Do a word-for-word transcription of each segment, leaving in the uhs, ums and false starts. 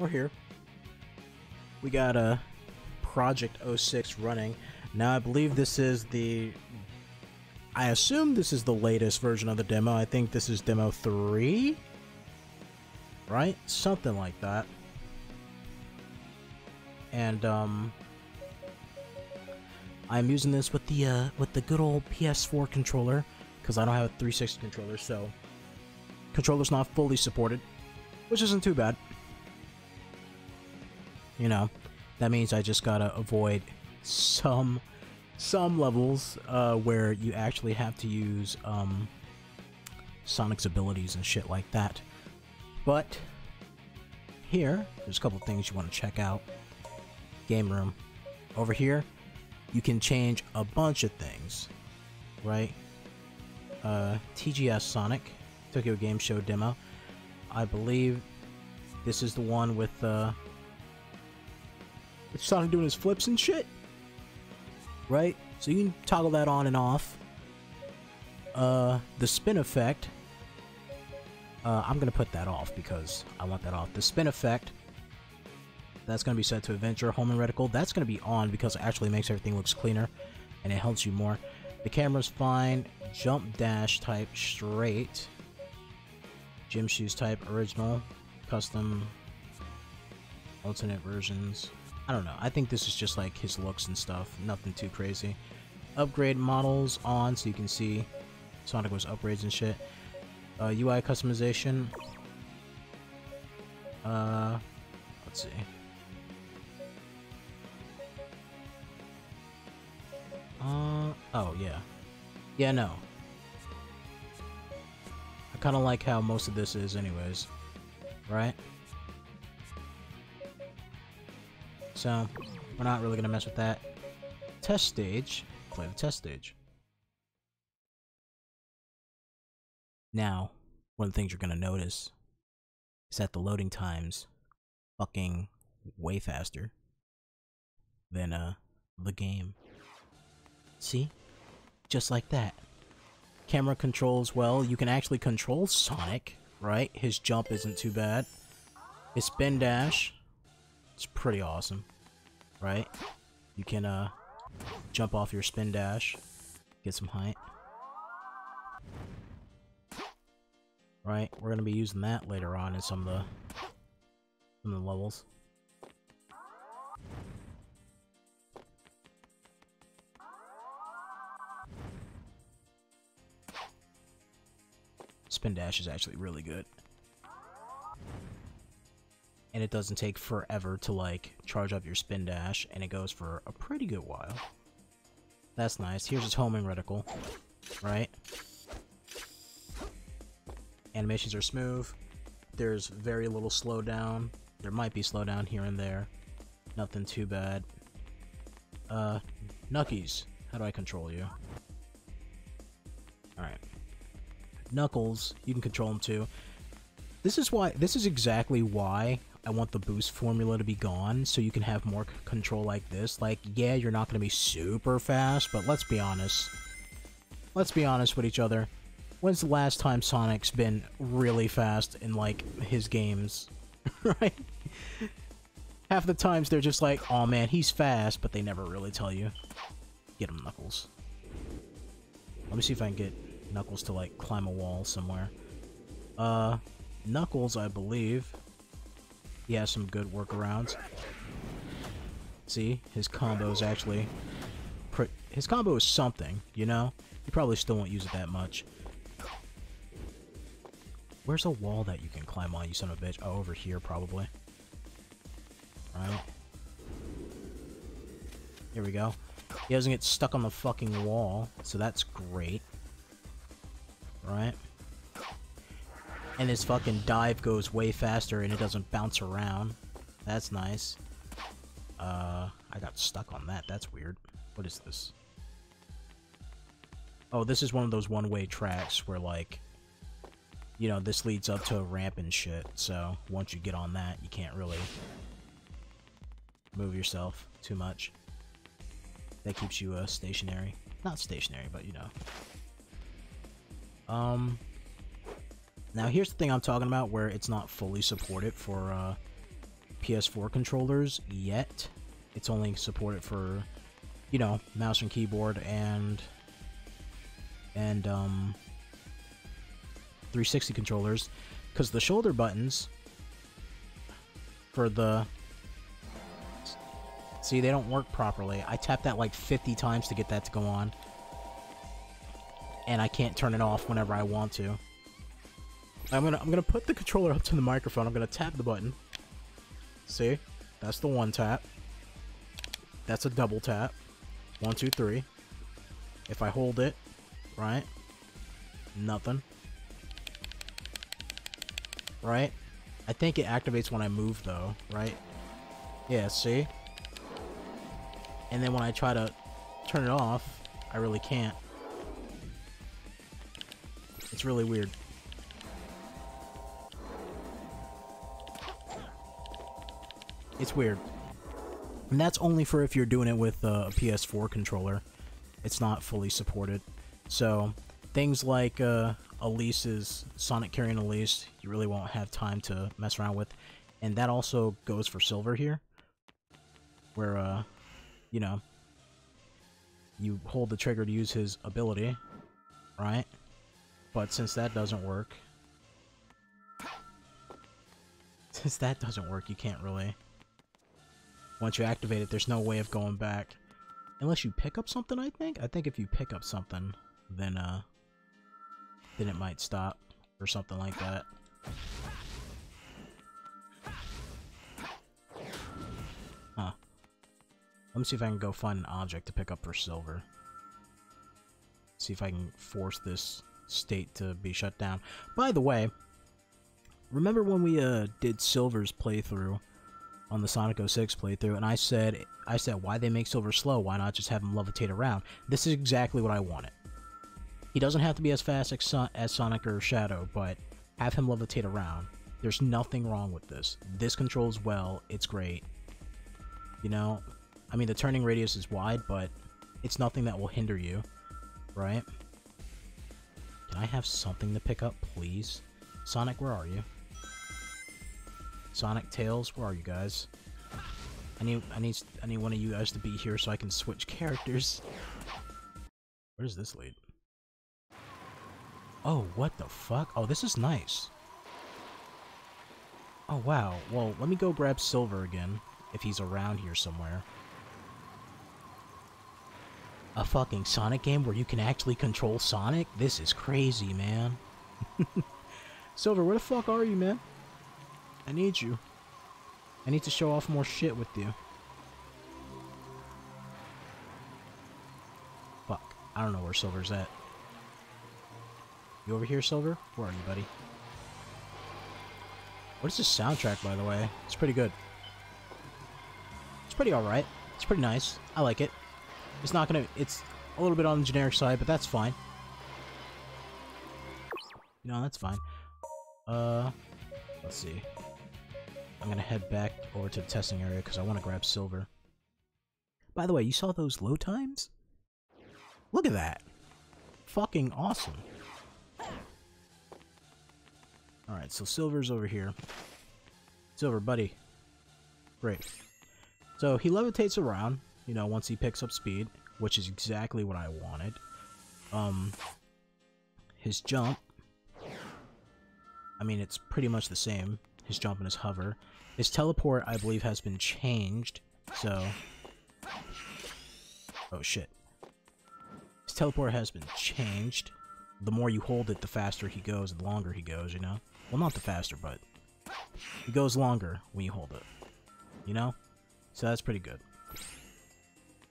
we're here. We got a uh, Project oh six running. Now I believe this is the... I assume this is the latest version of the demo. I think this is demo three? Right? Something like that. And, um... I'm using this with the, uh, with the good old P S four controller, because I don't have a three sixty controller, so... Controller's not fully supported, which isn't too bad. You know, that means I just gotta avoid some... some levels uh, where you actually have to use um, Sonic's abilities and shit like that. But here, there's a couple things you want to check out. Game room. Over here, you can change a bunch of things, right? Uh, T G S Sonic, Tokyo Game Show demo. I believe this is the one with, uh, with Sonic doing his flips and shit. Right? So you can toggle that on and off. Uh, the spin effect. Uh, I'm going to put that off because I want that off. The spin effect. That's going to be set to Adventure, Home, and Reticle. That's going to be on because it actually makes everything looks cleaner. And it helps you more. The camera's fine. Jump dash type straight. Gym shoes type original. Custom. Alternate versions. I don't know. I think this is just like his looks and stuff. Nothing too crazy. Upgrade models on so you can see Sonic was upgrades and shit. Uh, U I customization. Uh, let's see. Uh, oh, yeah. Yeah, no. I kind of like how most of this is anyways. Right? So, we're not really going to mess with that. Test stage. Play the test stage. Now, one of the things you're going to notice is that the loading time's fucking way faster than uh, the game. See? Just like that. Camera controls well. You can actually control Sonic, right? His jump isn't too bad. His spin dash... it's pretty awesome, right? You can uh, jump off your spin dash, get some height. Right, we're gonna be using that later on in some of the, some of the levels. Spin dash is actually really good. And it doesn't take forever to, like, charge up your spin dash, and it goes for a pretty good while. That's nice. Here's his homing reticle, right? Animations are smooth. There's very little slowdown. There might be slowdown here and there. Nothing too bad. Uh, Knuckies. How do I control you? Alright. Knuckles, you can control them too. This is why, this is exactly why I want the boost formula to be gone, so you can have more c control like this. Like, yeah, you're not going to be super fast, but let's be honest. Let's be honest with each other. When's the last time Sonic's been really fast in, like, his games? Right? Half the times they're just like, oh man, he's fast, but they never really tell you. Get him, Knuckles. Let me see if I can get Knuckles to, like, climb a wall somewhere. Uh... Knuckles, I believe, he has some good workarounds. See, his combo is actually... his combo is something, you know? You probably still won't use it that much. Where's a wall that you can climb on, you son of a bitch? Oh, over here, probably. Alright. Here we go. He doesn't get stuck on the fucking wall, so that's great. Right? And his fucking dive goes way faster and it doesn't bounce around. That's nice. Uh, I got stuck on that. That's weird. What is this? Oh, this is one of those one-way tracks where, like, you know, this leads up to a ramp and shit. So once you get on that, you can't really move yourself too much. That keeps you uh, stationary. Not stationary, but, you know. Um... Now here's the thing I'm talking about where it's not fully supported for uh, P S four controllers yet. It's only supported for, you know, mouse and keyboard and and um, three sixty controllers, because the shoulder buttons for the... See, they don't work properly. I tapped that like fifty times to get that to go on. And I can't turn it off whenever I want to. I'm gonna, I'm gonna put the controller up to the microphone. I'm gonna tap the button. See? That's the one tap. That's a double tap. One, two, three. If I hold it, right? Nothing. Right? I think it activates when I move though, right? Yeah, see? And then when I try to turn it off, I really can't. It's really weird. It's weird. And that's only for if you're doing it with a P S four controller. It's not fully supported. So, things like uh, Elise's, Sonic carrying Elise, you really won't have time to mess around with. And that also goes for Silver here, where, uh, you know, you hold the trigger to use his ability, right? But since that doesn't work, since that doesn't work, you can't really... Once you activate it, there's no way of going back. Unless you pick up something, I think? I think if you pick up something, then, uh... then it might stop, or something like that. Huh. Let me see if I can go find an object to pick up for Silver. See if I can force this state to be shut down. By the way, remember when we uh, did Silver's playthrough on the Sonic oh six playthrough, and I said, I said, why they make Silver slow? Why not just have him levitate around? This is exactly what I wanted. He doesn't have to be as fast as, Son as Sonic or Shadow, but have him levitate around. There's nothing wrong with this. This controls well. It's great. You know, I mean, the turning radius is wide, but it's nothing that will hinder you, right? Can I have something to pick up, please? Sonic, where are you? Sonic, Tails, where are you guys? I need, I need, I need one of you guys to be here so I can switch characters. Where does this lead? Oh, what the fuck? Oh, this is nice. Oh, wow. Well, let me go grab Silver again, if he's around here somewhere. A fucking Sonic game where you can actually control Sonic? This is crazy, man. Silver, where the fuck are you, man? I need you. I need to show off more shit with you. Fuck. I don't know where Silver's at. You over here, Silver? Where are you, buddy? What is this soundtrack, by the way? It's pretty good. It's pretty alright. It's pretty nice. I like it. It's not gonna... It's a little bit on the generic side, but that's fine. No, that's fine. Uh... Let's see. I'm gonna head back over to the testing area because I want to grab Silver. By the way, you saw those low times? Look at that! Fucking awesome! Alright, so Silver's over here. Silver, buddy. Great. So he levitates around, you know, once he picks up speed, which is exactly what I wanted. Um, his jump... I mean, it's pretty much the same. His jump and his hover. His teleport, I believe, has been changed, so... Oh, shit. His teleport has been changed. The more you hold it, the faster he goes, the longer he goes, you know? Well, not the faster, but... He goes longer when you hold it. You know? So that's pretty good.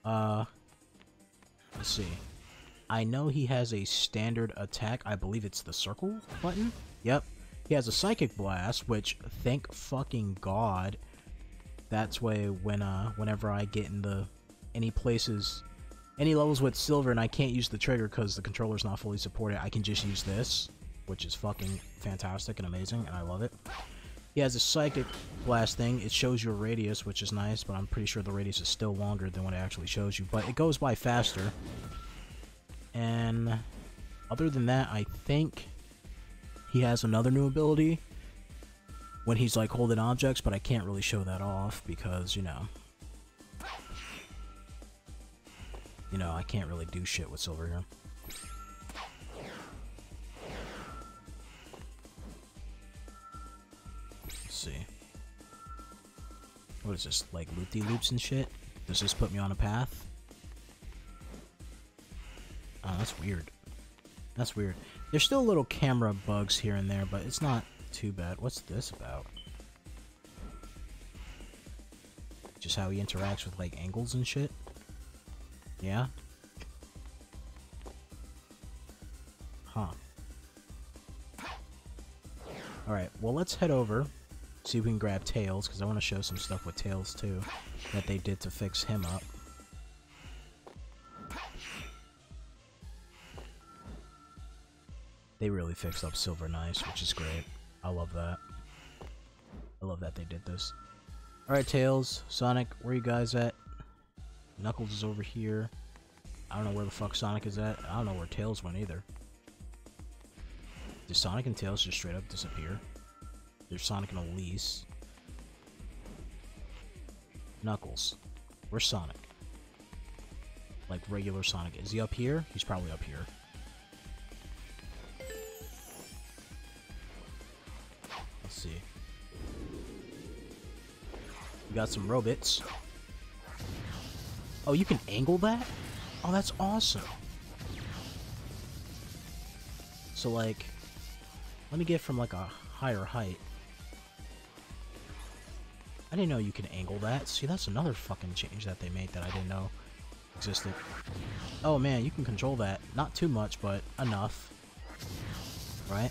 Uh... Let's see. I know he has a standard attack. I believe it's the circle button? Yep. He has a psychic blast, which thank fucking god. That's why when uh, whenever I get in the any places, any levels with Silver, and I can't use the trigger because the controller's not fully supported, I can just use this, which is fucking fantastic and amazing, and I love it. He has a psychic blast thing. It shows your radius, which is nice, but I'm pretty sure the radius is still longer than what it actually shows you. But it goes by faster. And other than that, I think. He has another new ability, when he's like holding objects, but I can't really show that off because, you know, you know, I can't really do shit with Silver here. Let's see. What is this, like loop-de-loops and shit? Does this put me on a path? Oh, that's weird. That's weird. There's still little camera bugs here and there, but it's not too bad. What's this about? Just how he interacts with, like, angles and shit? Yeah? Huh. Alright, well, let's head over. See if we can grab Tails, because I want to show some stuff with Tails, too, that they did to fix him up. They really fixed up Silver nice, which is great. I love that. I love that they did this. Alright, Tails, Sonic, where you guys at? Knuckles is over here. I don't know where the fuck Sonic is at. I don't know where Tails went either. Did Sonic and Tails just straight up disappear? There's Sonic and Elise. Knuckles. Where's Sonic? Like, regular Sonic. Is he up here? He's probably up here. Let's see. We got some robots. Oh, you can angle that? Oh, that's awesome. So, like, let me get from, like, a higher height. I didn't know you could angle that. See, that's another fucking change that they made that I didn't know existed. Oh man, you can control that. Not too much, but enough. Right?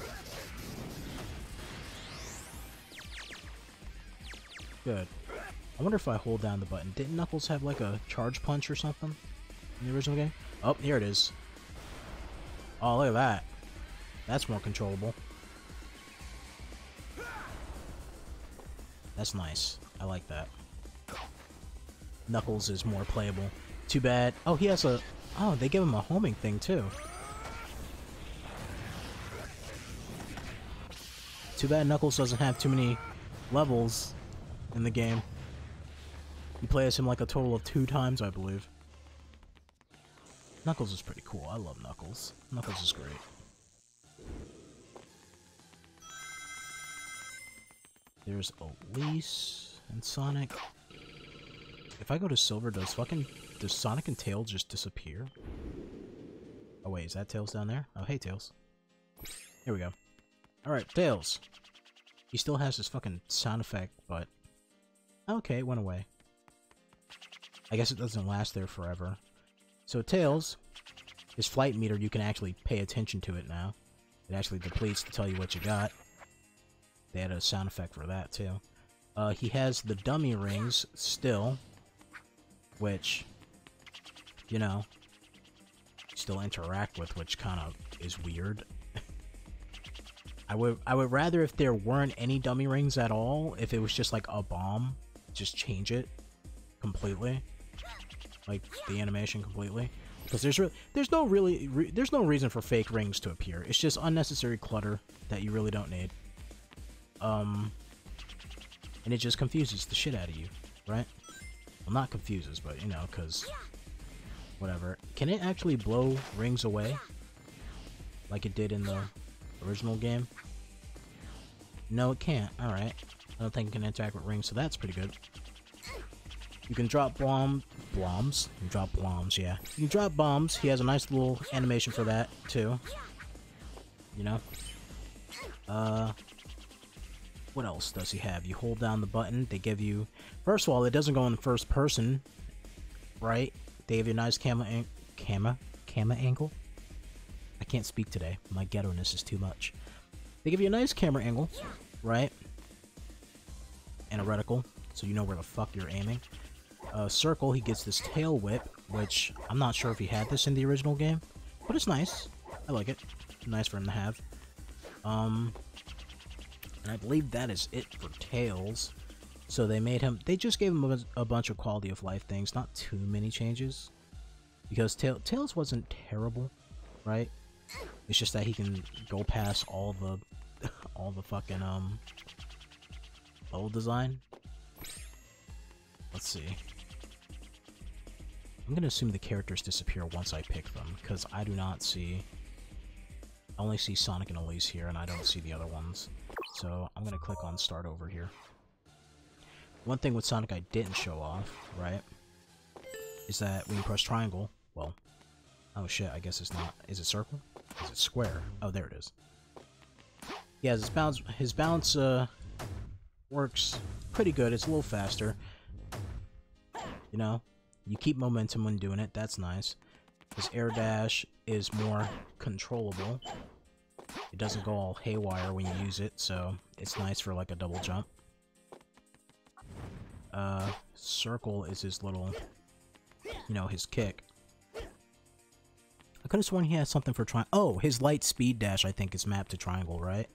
Good. I wonder if I hold down the button. Didn't Knuckles have like a charge punch or something in the original game? Oh, here it is. Oh, look at that. That's more controllable. That's nice. I like that. Knuckles is more playable. Too bad. Oh, he has a... Oh, they give him a homing thing, too. Too bad Knuckles doesn't have too many levels in the game. You play as him like a total of two times, I believe. Knuckles is pretty cool. I love Knuckles. Knuckles is great. There's Elise and Sonic. If I go to Silver, does fucking... Does Sonic and Tails just disappear? Oh wait, is that Tails down there? Oh, hey Tails. Here we go. Alright, Tails! He still has his fucking sound effect, but... Okay, it went away. I guess it doesn't last there forever. So Tails, his flight meter, you can actually pay attention to it now. It actually depletes to tell you what you got. They had a sound effect for that, too. Uh, he has the dummy rings still, which, you know, still interact with, which kind of is weird. I would I would rather if there weren't any dummy rings at all, if it was just like a bomb, just change it completely, like the animation completely. Because there's re there's no really re there's no reason for fake rings to appear. It's just unnecessary clutter that you really don't need. Um, and it just confuses the shit out of you, right? Well, not confuses, but, you know, because... Whatever. Can it actually blow rings away? Like it did in the original game? No, it can't. Alright. I don't think it can interact with rings, so that's pretty good. You can drop bomb... Bloms? You can drop bloms, yeah. You can drop bombs. He has a nice little animation for that, too. You know? Uh... What else does he have? You hold down the button, they give you... First of all, it doesn't go in the first person, right? They give you a nice camera... An camera? Camera angle? I can't speak today. My ghetto-ness is too much. They give you a nice camera angle, right? And a reticle, so you know where the fuck you're aiming. Uh, circle, he gets this tail whip, which I'm not sure if he had this in the original game, but it's nice. I like it. Nice for him to have. Um... And I believe that is it for Tails. So they made him... They just gave him a, a bunch of quality of life things. Not too many changes. Because Ta Tails wasn't terrible, right? It's just that he can go past all the... all the fucking, um... level design? Let's see. I'm gonna assume the characters disappear once I pick them, because I do not see... I only see Sonic and Elise here, and I don't see the other ones. So I'm gonna click on Start Over here. One thing with Sonic I didn't show off, right, is that when you press triangle, well, oh shit, I guess it's not, is it circle? Is it square? Oh, there it is. Yeah, his bounce, his bounce, uh, works pretty good, it's a little faster. You know, you keep momentum when doing it, that's nice. His air dash is more controllable. It doesn't go all haywire when you use it, so it's nice for like a double jump. Uh, circle is his little, you know, his kick. I could have sworn he has something for tri- Oh, his light speed dash, I think, is mapped to triangle, right?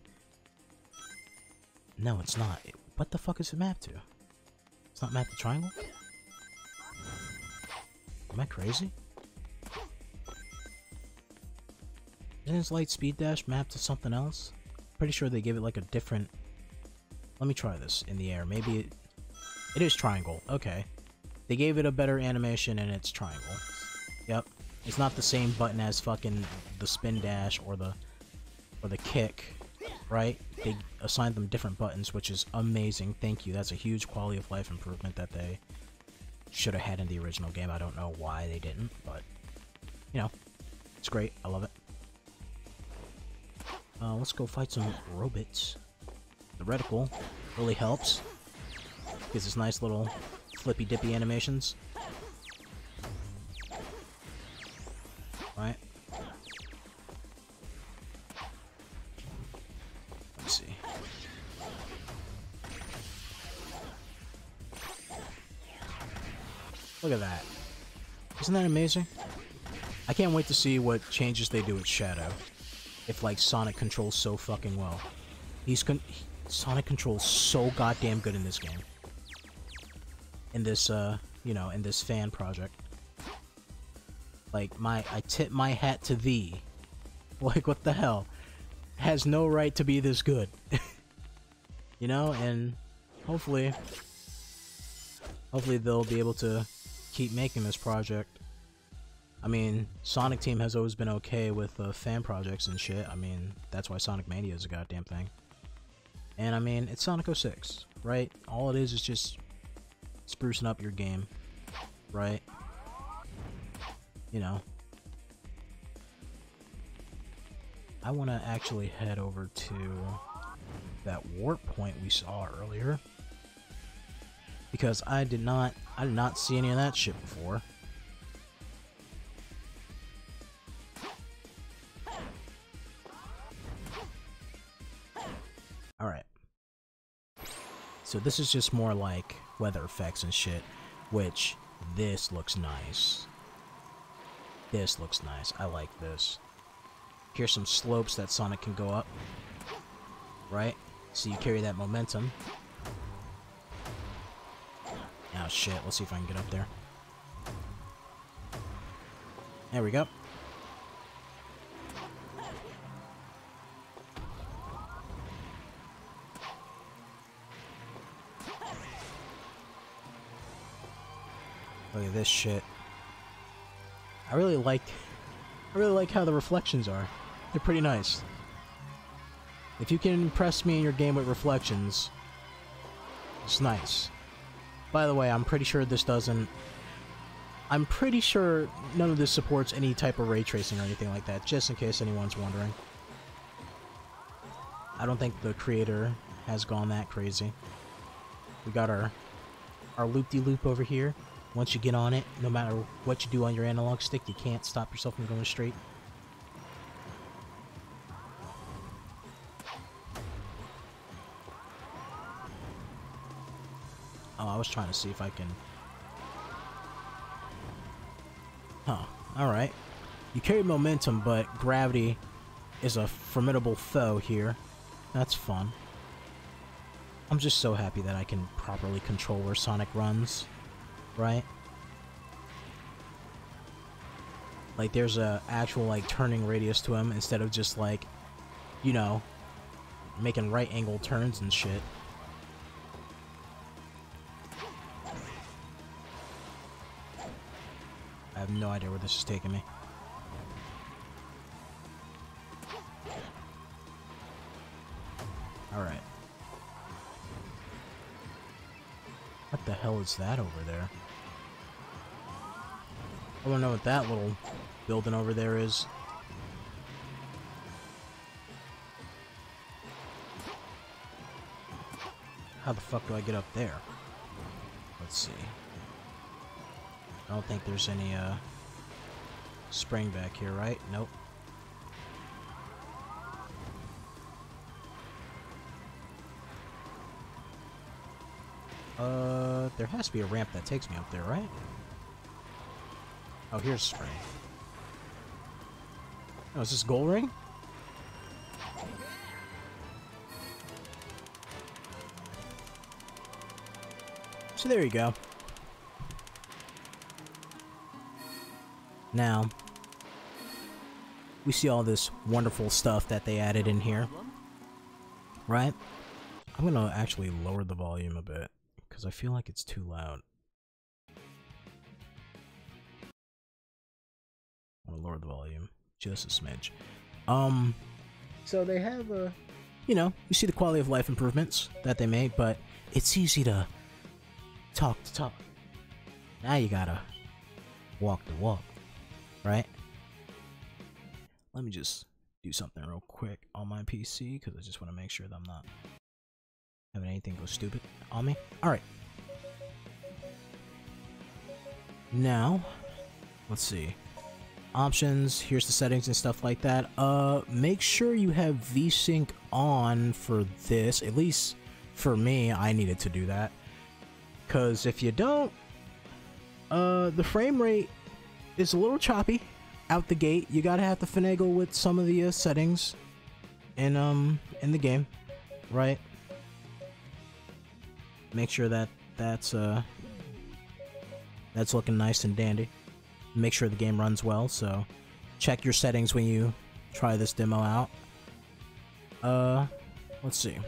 No, it's not. It, what the fuck is it mapped to? It's not mapped to triangle? Am I crazy? Isn't his light speed dash mapped to something else? Pretty sure they gave it like a different... Let me try this in the air. Maybe it... It is triangle. Okay. They gave it a better animation and it's triangle. Yep. It's not the same button as fucking the spin dash or the or the kick, right? They assigned them different buttons, which is amazing. Thank you. That's a huge quality of life improvement that they should have had in the original game. I don't know why they didn't, but you know, it's great. I love it. Uh, let's go fight some robots. The reticle really helps. Gives us nice little flippy-dippy animations. Right. Let's see. Look at that. Isn't that amazing? I can't wait to see what changes they do with Shadow. If, like, Sonic controls so fucking well. He's con- he Sonic controls so goddamn good in this game. In this, uh, you know, in this fan project. Like, my, I tip my hat to thee. Like, what the hell? Has no right to be this good. You know, and hopefully, hopefully they'll be able to keep making this project. I mean, Sonic Team has always been okay with uh, fan projects and shit. I mean, that's why Sonic Mania is a goddamn thing. And I mean, it's Sonic oh six, right? All it is is just... sprucing up your game, right? You know, I want to actually head over to that warp point we saw earlier because I did not, I did not see any of that shit before. All right. So this is just more like weather effects and shit, which this looks nice. This looks nice. I like this. Here's some slopes that Sonic can go up, right? So you carry that momentum. Oh shit, let's see if I can get up there. There we go. Look at this shit. I really like... I really like how the reflections are. They're pretty nice. If you can impress me in your game with reflections, it's nice. By the way, I'm pretty sure this doesn't... I'm pretty sure none of this supports any type of ray tracing or anything like that, just in case anyone's wondering. I don't think the creator has gone that crazy. We got our... our loop-de-loop over here. Once you get on it, no matter what you do on your analog stick, you can't stop yourself from going straight. Oh, I was trying to see if I can... Huh, alright. You carry momentum, but gravity is a formidable foe here. That's fun. I'm just so happy that I can properly control where Sonic runs. Right? Like, there's a actual, like, turning radius to him instead of just, like, you know, making right-angle turns and shit. have no idea where this is taking me. Alright. What the hell is that over there? I don't know what that little building over there is. How the fuck do I get up there? Let's see. I don't think there's any, uh... spring back here, right? Nope. Uh, there has to be a ramp that takes me up there, right? Oh, here's spring. Oh, is this Gold Ring? So there you go. Now, we see all this wonderful stuff that they added in here, right? I'm gonna actually lower the volume a bit, because I feel like it's too loud. I'm gonna lower the volume just a smidge. Um, so they have a... You know, you see the quality of life improvements that they made, but it's easy to talk to talk. Now you gotta walk the walk, right? Let me just do something real quick on my P C, because I just want to make sure that I'm not having anything go stupid on me. Alright. Now, let's see. Options, here's the settings and stuff like that. Uh, make sure you have VSync on for this. At least for me, I needed to do that. Because if you don't, uh, the frame rate is a little choppy out the gate. You gotta have to finagle with some of the uh, settings in, um, in the game, right? Make sure that that's, uh, that's looking nice and dandy. Make sure the game runs well, so check your settings when you try this demo out. Uh, let's see.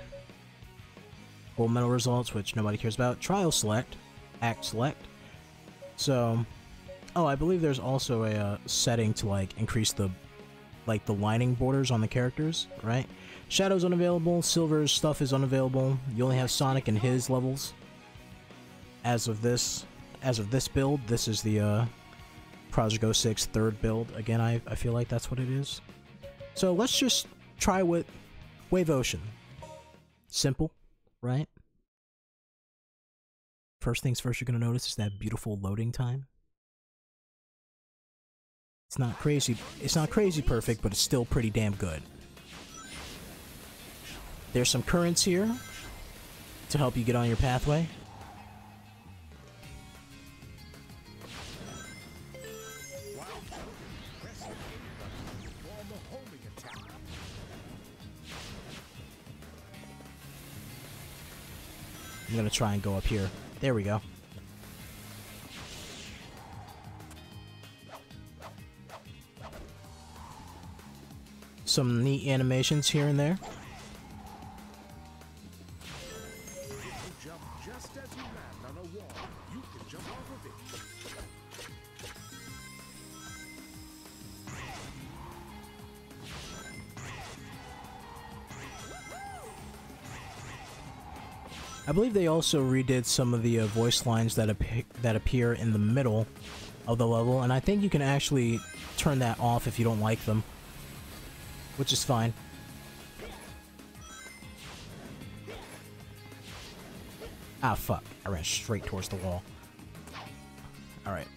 Gold medal results, which nobody cares about. Trial select, act select. So, oh, I believe there's also a uh, setting to like increase the, like the lining borders on the characters, right? Shadow's unavailable. Silver's stuff is unavailable. You only have Sonic and his levels. As of this, as of this build, this is the uh, Project oh six third build. Again, I I feel like that's what it is. So let's just try with Wave Ocean. Simple. Right? First things first, you're gonna notice is that beautiful loading time. It's not crazy, it's not crazy perfect, but it's still pretty damn good. There's some currents here to help you get on your pathway. I'm gonna try and go up here. There we go. Some neat animations here and there. I believe they also redid some of the uh, voice lines that, ap that appear in the middle of the level, and I think you can actually turn that off if you don't like them, which is fine. Ah, fuck. I ran straight towards the wall. Alright.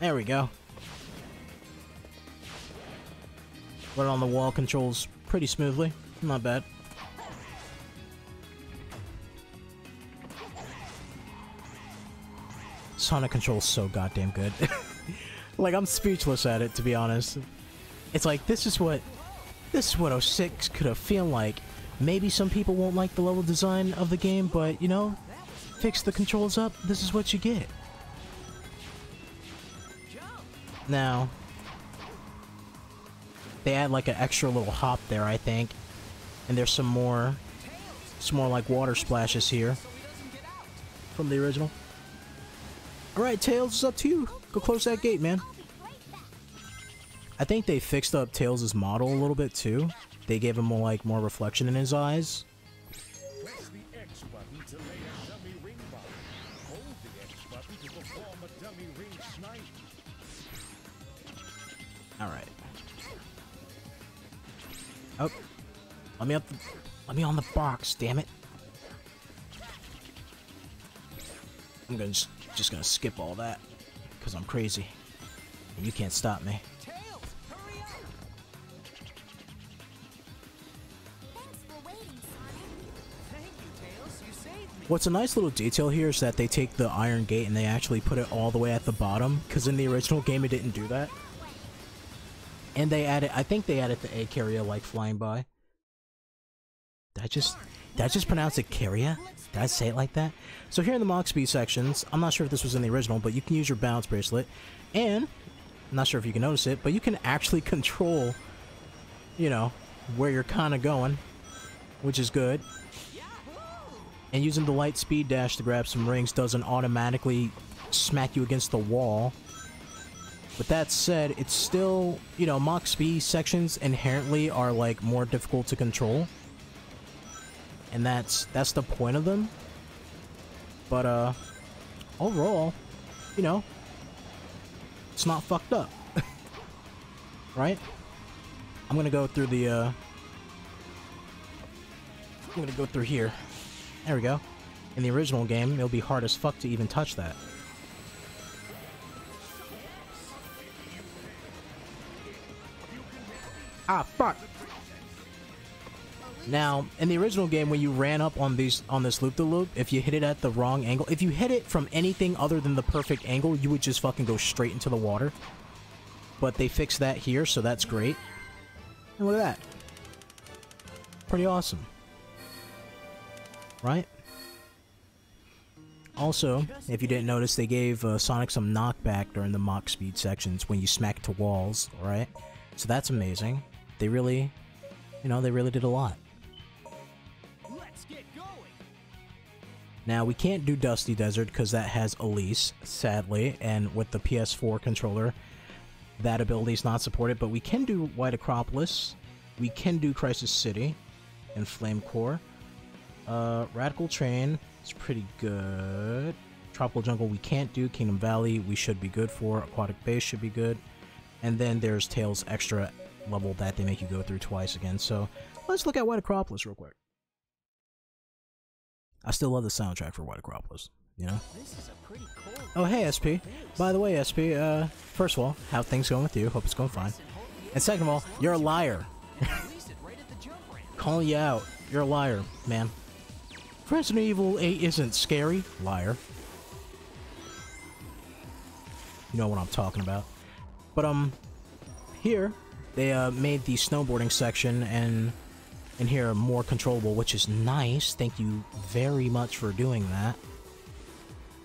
There we go. Run on the wall controls pretty smoothly. Not bad. Sonic controls so goddamn good. Like, I'm speechless at it, to be honest. It's like, this is what this is what oh six could have feel like. Maybe some people won't like the level design of the game, but you know, fix the controls up, this is what you get. Now, they add like an extra little hop there, I think, and there's some more some more like water splashes here from the original. Alright, Tails, it's up to you. Go close that gate, man. I think they fixed up Tails' model a little bit too. They gave him more, like more reflection in his eyes. Alright. Oh. Let me up the, let me on the box, damn it. I'm gonna just, just gonna skip all that, because I'm crazy. And you can't stop me. Tails, hurry up. Thanks for waiting, Sonic. Thank you, Tails. You saved me. What's a nice little detail here is that they take the iron gate and they actually put it all the way at the bottom, because in the original game it didn't do that. And they added, I think they added the egg carrier like flying by. Did I just, did I just pronounce it carrier? Did I say it like that? So here in the Mach Speed sections, I'm not sure if this was in the original, but you can use your Bounce Bracelet, and I'm not sure if you can notice it, but you can actually control, you know, where you're kind of going, which is good. And using the light speed dash to grab some rings doesn't automatically smack you against the wall. With that said, it's still, you know, Mach Speed sections inherently are like more difficult to control. And that's that's the point of them. But uh overall, you know, it's not fucked up. Right? I'm gonna go through the uh I'm gonna go through here. There we go. In the original game, it'll be hard as fuck to even touch that. Ah fuck! Now, in the original game, when you ran up on these on this loop-de-loop, if you hit it at the wrong angle, if you hit it from anything other than the perfect angle, you would just fucking go straight into the water. But they fixed that here, so that's great. And look at that. Pretty awesome. Right? Also, if you didn't notice, they gave uh, Sonic some knockback during the Mach Speed sections when you smack to walls, right? So that's amazing. They really, you know, they really did a lot. Now, we can't do Dusty Desert because that has Elise, sadly, and with the P S four controller, that ability is not supported, but we can do White Acropolis, we can do Crisis City, and Flame Core. Uh, Radical Train is pretty good. Tropical Jungle we can't do, Kingdom Valley we should be good for, Aquatic Base should be good, and then there's Tails Extra level that they make you go through twice again, so let's look at White Acropolis real quick. I still love the soundtrack for White Acropolis, you know? This is a pretty cool oh, hey, S P. By the way, S P, uh, first of all, how things going with you? Hope it's going fine. And second of all, you're a liar. Calling you out. You're a liar, man. Resident Evil eight isn't scary. Liar. You know what I'm talking about. But, um, here, they, uh, made the snowboarding section and... and here are more controllable, which is nice. Thank you very much for doing that.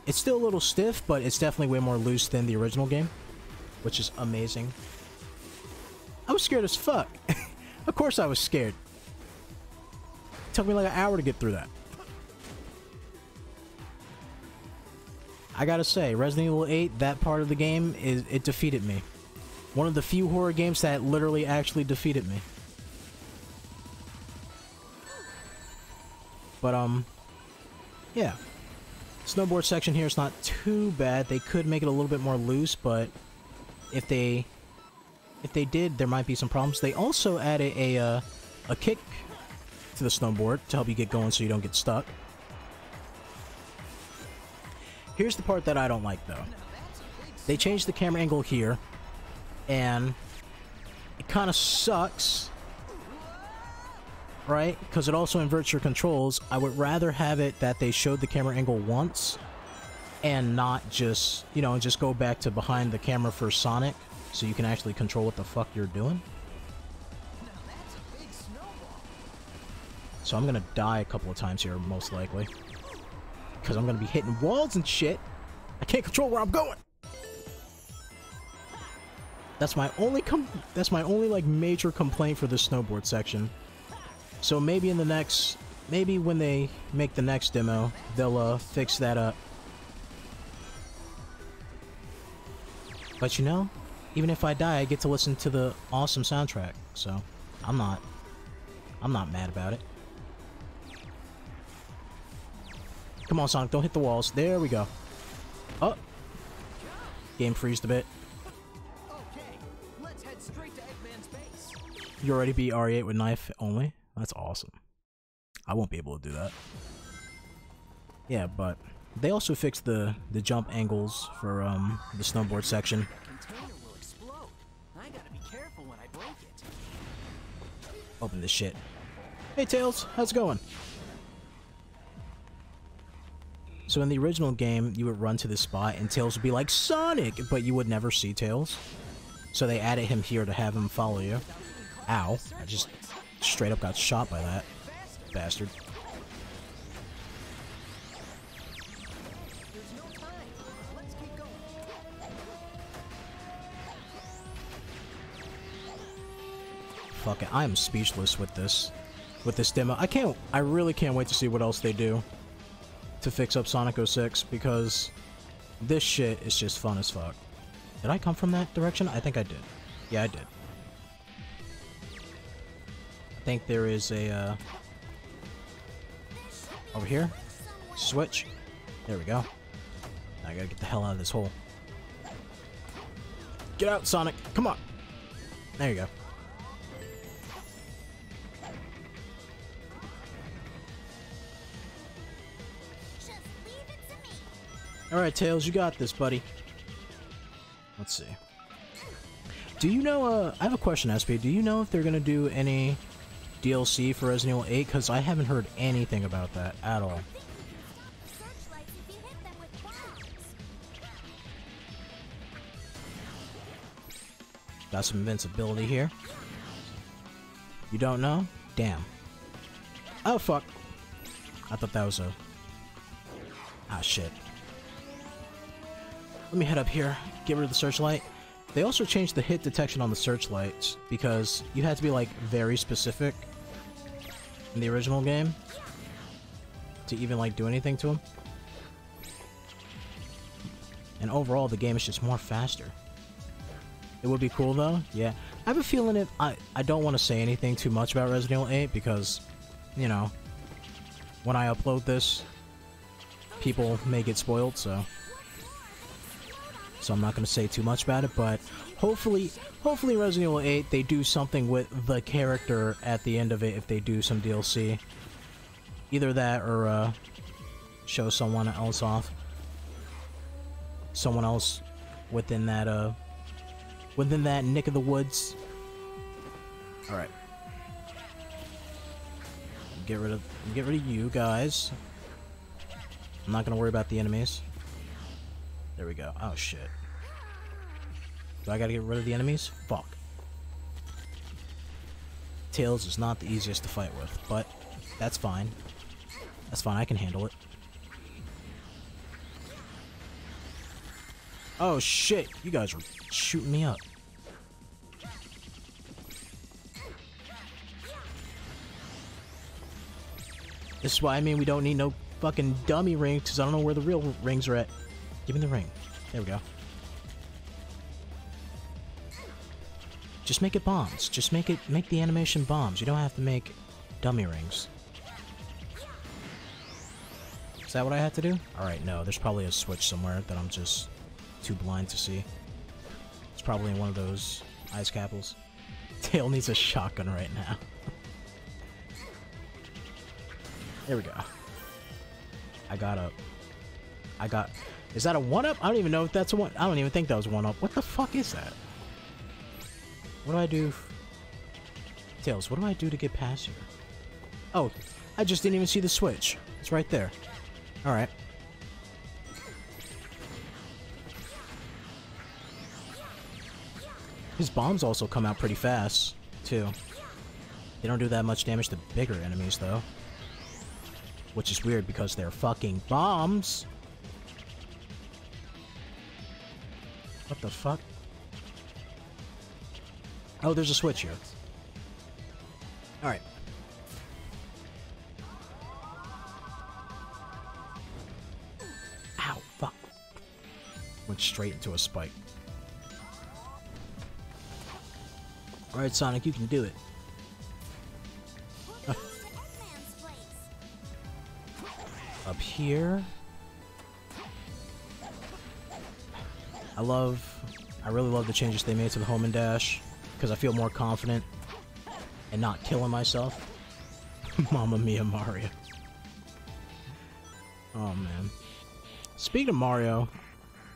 It's still a little stiff, but it's definitely way more loose than the original game, which is amazing. I was scared as fuck. Of course I was scared. It took me like an hour to get through that. I gotta say, Resident Evil eight, that part of the game, is it defeated me. One of the few horror games that literally actually defeated me. But, um, yeah, snowboard section here is not too bad. They could make it a little bit more loose, but if they, if they did, there might be some problems. They also added a, uh, a kick to the snowboard to help you get going so you don't get stuck. Here's the part that I don't like, though. They changed the camera angle here, and it kind of sucks. Right? Because it also inverts your controls. I would rather have it that they showed the camera angle once and not just, you know, just go back to behind the camera for Sonic so you can actually control what the fuck you're doing. So I'm gonna die a couple of times here, most likely. Because I'm gonna be hitting walls and shit. I can't control where I'm going! That's my only com- that's my only, like, major complaint for this snowboard section. So maybe in the next, maybe when they make the next demo, they'll uh, fix that up. But you know, even if I die, I get to listen to the awesome soundtrack, so I'm not, I'm not mad about it. Come on, Sonic, don't hit the walls. There we go. Oh! Game freezed a bit. Okay, let's head straight to Eggman's base. You already beat R E eight with knife only? That's awesome. I won't be able to do that. Yeah, but they also fixed the the jump angles for um the snowboard section. Open this shit. Hey Tails, how's it going? So in the original game, you would run to this spot and Tails would be like, Sonic! But you would never see Tails. So they added him here to have him follow you. Ow. I just straight up got shot by that. Bastard. Fuck it, I am speechless with this. With this demo. I can't- I really can't wait to see what else they do to fix up Sonic oh six, because this shit is just fun as fuck. Did I come from that direction? I think I did. Yeah, I did. I think there is a, uh... over here? Switch? There we go. Now I gotta get the hell out of this hole. Get out, Sonic! Come on! There you go. Alright, Tails, you got this, buddy. Let's see. Do you know, uh, I have a question, S P. Do you know if they're gonna do any D L C for Resident Evil eight? Because I haven't heard anything about that at all. Got some invincibility here. You don't know? Damn. Oh, fuck. I thought that was a... Ah, shit. Let me head up here, get rid of the searchlight. They also changed the hit detection on the searchlights because you had to be like very specific in the original game to even like do anything to them. And overall the game is just more faster. It would be cool though, yeah. I have a feeling if I, I don't want to say anything too much about Resident Evil eight because, you know, when I upload this, people may get spoiled, so... So I'm not going to say too much about it, but hopefully, hopefully Resident Evil eight, they do something with the character at the end of it if they do some D L C. Either that or uh, show someone else off. Someone else within that, uh, within that nick of the woods. Alright. Get rid of, get rid of you guys. I'm not going to worry about the enemies. There we go. Oh, shit. Do I gotta get rid of the enemies? Fuck. Tails is not the easiest to fight with, but that's fine. That's fine, I can handle it. Oh, shit! You guys are shooting me up. This is why I mean we don't need no fucking dummy rings, because I don't know where the real rings are at. Give me the ring. There we go. Just make it bombs. Just make it- make the animation bombs. You don't have to make dummy rings. Is that what I had to do? Alright, no. There's probably a switch somewhere that I'm just too blind to see. It's probably in one of those ice capsules. Tail needs a shotgun right now. There we go. I got up. I got- Is that a one-up? I don't even know if that's a one- I don't even think that was a one-up. What the fuck is that? What do I do? Tails, what do I do to get past here? Oh, I just didn't even see the switch. It's right there. Alright. His bombs also come out pretty fast, too. They don't do that much damage to bigger enemies, though. Which is weird, because they're fucking bombs! What the fuck? Oh, there's a switch here. Alright. Ow, fuck. Went straight into a spike. Alright, Sonic, you can do it. Uh. Up here. I love... I really love the changes they made to the home and dash, because I feel more confident and not killing myself. Mamma mia, Mario. Oh, man. Speaking of Mario,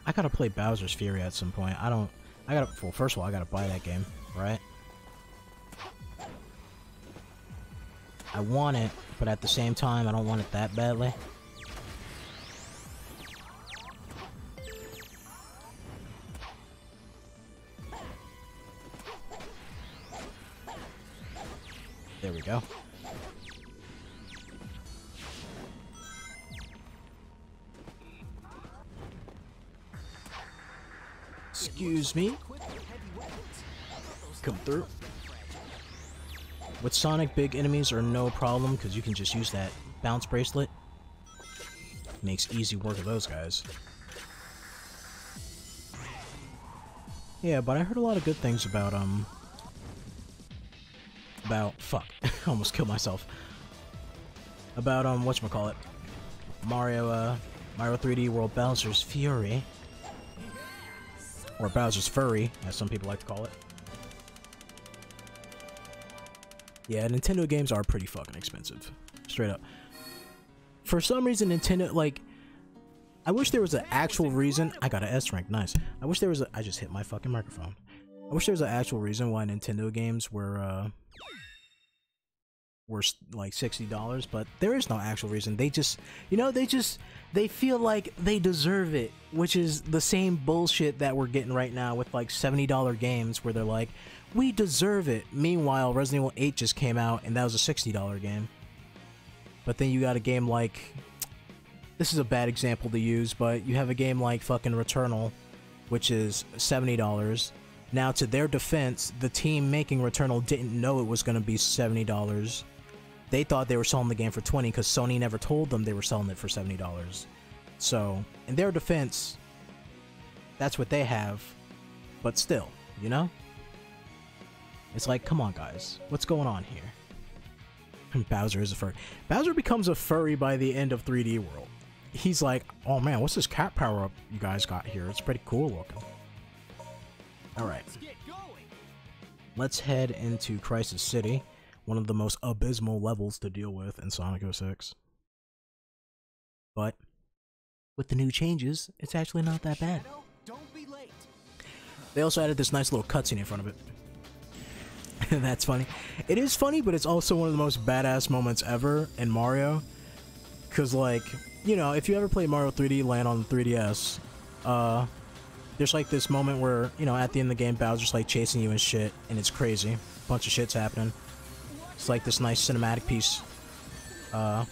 I gotta play Bowser's Fury at some point. I don't... I gotta... Well, first of all, I gotta buy that game, right? I want it, but at the same time, I don't want it that badly. There we go. Excuse me. Come through. With Sonic, big enemies are no problem because you can just use that bounce bracelet. Makes easy work of those guys. Yeah, but I heard a lot of good things about, um... About... Fuck. I almost killed myself. About, um, whatchamacallit. Mario, uh... Mario three D World Bowser's Fury. Or Bowser's Fury, as some people like to call it. Yeah, Nintendo games are pretty fucking expensive. Straight up. For some reason, Nintendo, like... I wish there was an actual reason... I got an S rank, nice. I wish there was a... I just hit my fucking microphone. I wish there was an actual reason why Nintendo games were, uh... were, like, sixty dollars, but there is no actual reason. They just... You know, they just... They feel like they deserve it, which is the same bullshit that we're getting right now with, like, seventy dollar games where they're like... We deserve it. Meanwhile, Resident Evil eight just came out, and that was a sixty dollar game. But then you got a game like... This is a bad example to use, but you have a game like fucking Returnal, which is seventy dollars. Now, to their defense, the team making Returnal didn't know it was going to be seventy dollars. They thought they were selling the game for twenty dollars because Sony never told them they were selling it for seventy dollars. So, in their defense, that's what they have. But still, you know? It's like, come on, guys. What's going on here? Bowser is a furry. Bowser becomes a furry by the end of three D World. He's like, oh man, what's this cat power-up you guys got here? It's pretty cool looking. Alright. Let's head into Crisis City. One of the most abysmal levels to deal with in Sonic oh six. But, with the new changes, it's actually not that bad. Shadow, don't be late. They also added this nice little cutscene in front of it. That's funny. It is funny, but it's also one of the most badass moments ever in Mario. Because, like, you know, if you ever play Mario three D Land on the three D S, uh, there's, like, this moment where, you know, at the end of the game, Bowser's, like, chasing you and shit, and it's crazy. Bunch of shit's happening. It's, like, this nice cinematic piece. Uh,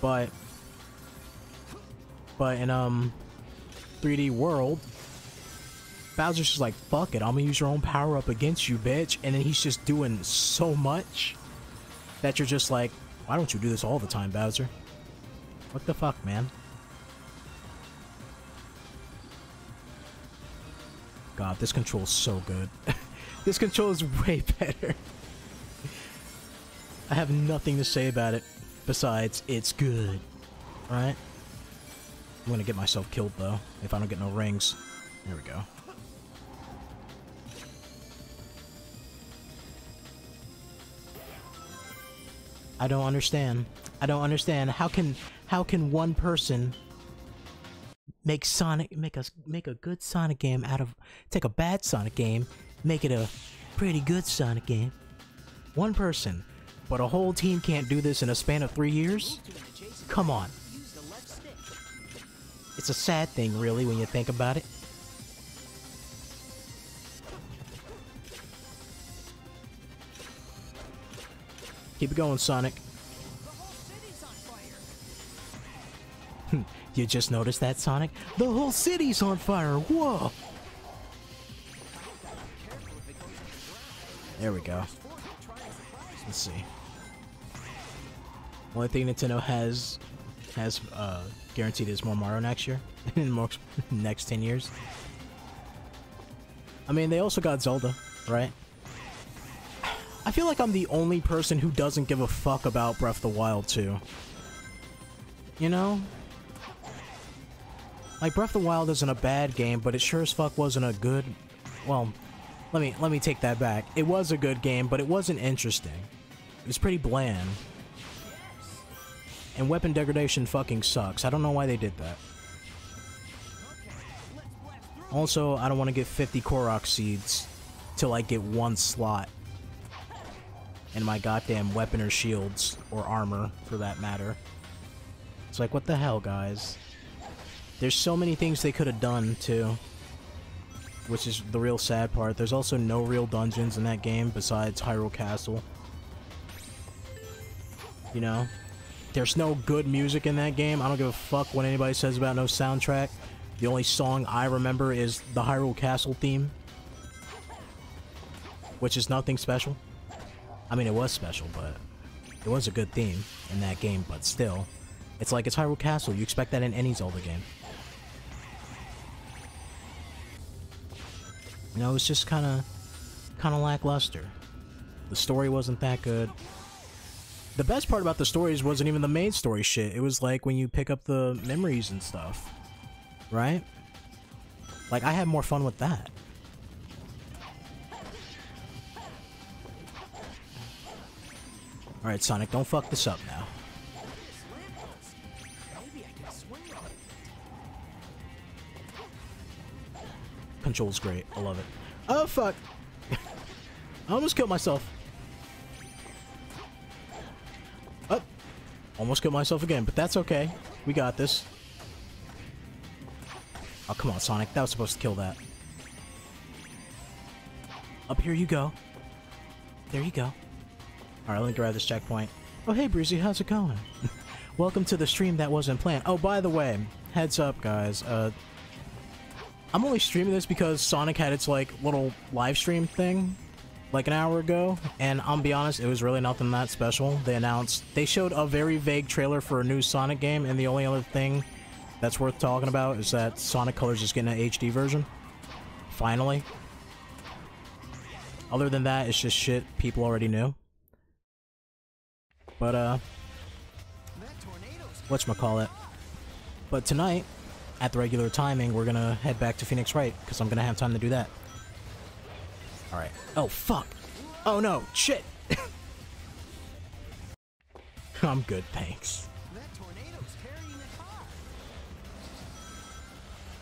but, but in, um, three D World... Bowser's just like, fuck it, I'm gonna use your own power-up against you, bitch. And then he's just doing so much that you're just like, why don't you do this all the time, Bowser? What the fuck, man? God, this control's so good. This control is way better. I have nothing to say about it, besides, it's good. Alright? I'm gonna get myself killed, though, if I don't get no rings. There we go. I don't understand. I don't understand. How can how can one person make Sonic make us make a good Sonic game out of take a bad Sonic game, make it a pretty good Sonic game? One person, but a whole team can't do this in a span of three years? Come on. It's a sad thing, really, when you think about it. Keep it going, Sonic. The whole city's on fire. You just noticed that, Sonic? The whole city's on fire! Whoa! There we go. Let's see. Only thing Nintendo has has uh, guaranteed is more Mario next year. In more next ten years. I mean, they also got Zelda, right? I feel like I'm the only person who doesn't give a fuck about Breath of the Wild two. You know? Like, Breath of the Wild isn't a bad game, but it sure as fuck wasn't a good... Well, let me, let me take that back. It was a good game, but it wasn't interesting. It was pretty bland. And weapon degradation fucking sucks. I don't know why they did that. Also, I don't want to get fifty Korok seeds till I get one slot in my goddamn weapon or shields, or armor, for that matter. It's like, what the hell, guys? There's so many things they could have done, too. Which is the real sad part. There's also no real dungeons in that game besides Hyrule Castle. You know? There's no good music in that game. I don't give a fuck what anybody says about no soundtrack. The only song I remember is the Hyrule Castle theme. Which is nothing special. I mean, it was special, but it was a good theme in that game, but still. It's like, it's Hyrule Castle. You expect that in any Zelda game. You know, it's just kind of kind of lackluster. The story wasn't that good. The best part about the stories wasn't even the main story shit. It was like when you pick up the memories and stuff. Right? Like, I had more fun with that. Alright, Sonic, don't fuck this up now. Control's great. I love it. Oh, fuck! I almost killed myself. Oh! Almost killed myself again, but that's okay. We got this. Oh, come on, Sonic. That was supposed to kill that. Up here you go. There you go. Alright, let me grab this checkpoint. Oh, hey, Breezy, how's it going? Welcome to the stream that wasn't planned. Oh, by the way, heads up, guys. Uh, I'm only streaming this because Sonic had its, like, little live stream thing, like, an hour ago. And I'll be honest, it was really nothing that special. They announced... They showed a very vague trailer for a new Sonic game, and the only other thing that's worth talking about is that Sonic Colors is getting an H D version. Finally. Other than that, it's just shit people already knew. But, uh, whatchamacallit. But tonight, at the regular timing, we're gonna head back to Phoenix Wright, because I'm gonna have time to do that. Alright. Oh, fuck! Oh no, shit! I'm good, thanks.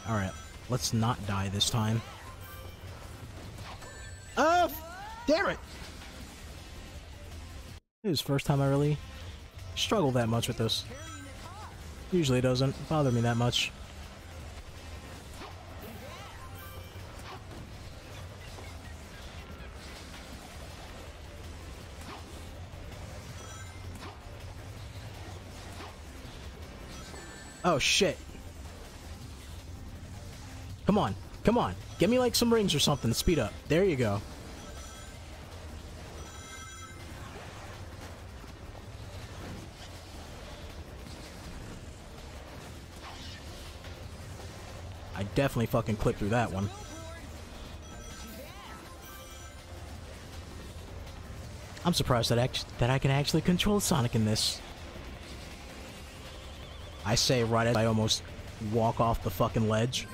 Alright, let's not die this time. Oh, damn it! It was the first time I really struggled that much with this. Usually it doesn't bother me that much. Oh shit. Come on, come on. Give me like some rings or something to speed up. There you go. I definitely fucking clipped through that one. I'm surprised that act that I can actually control Sonic in this. I say right as I almost walk off the fucking ledge.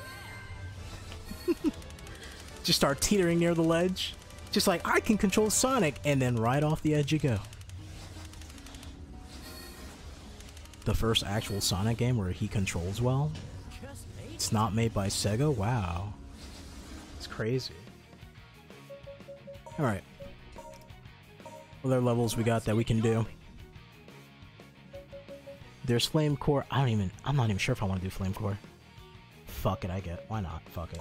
Just start teetering near the ledge. Just like, I can control Sonic, and then right off the edge you go. The first actual Sonic game where he controls well. It's not made by Sega? Wow. It's crazy. Alright. Other levels we got that we can do. There's Flame Core. I don't even... I'm not even sure if I want to do Flame Core. Fuck it, I get it. Why not? Fuck it.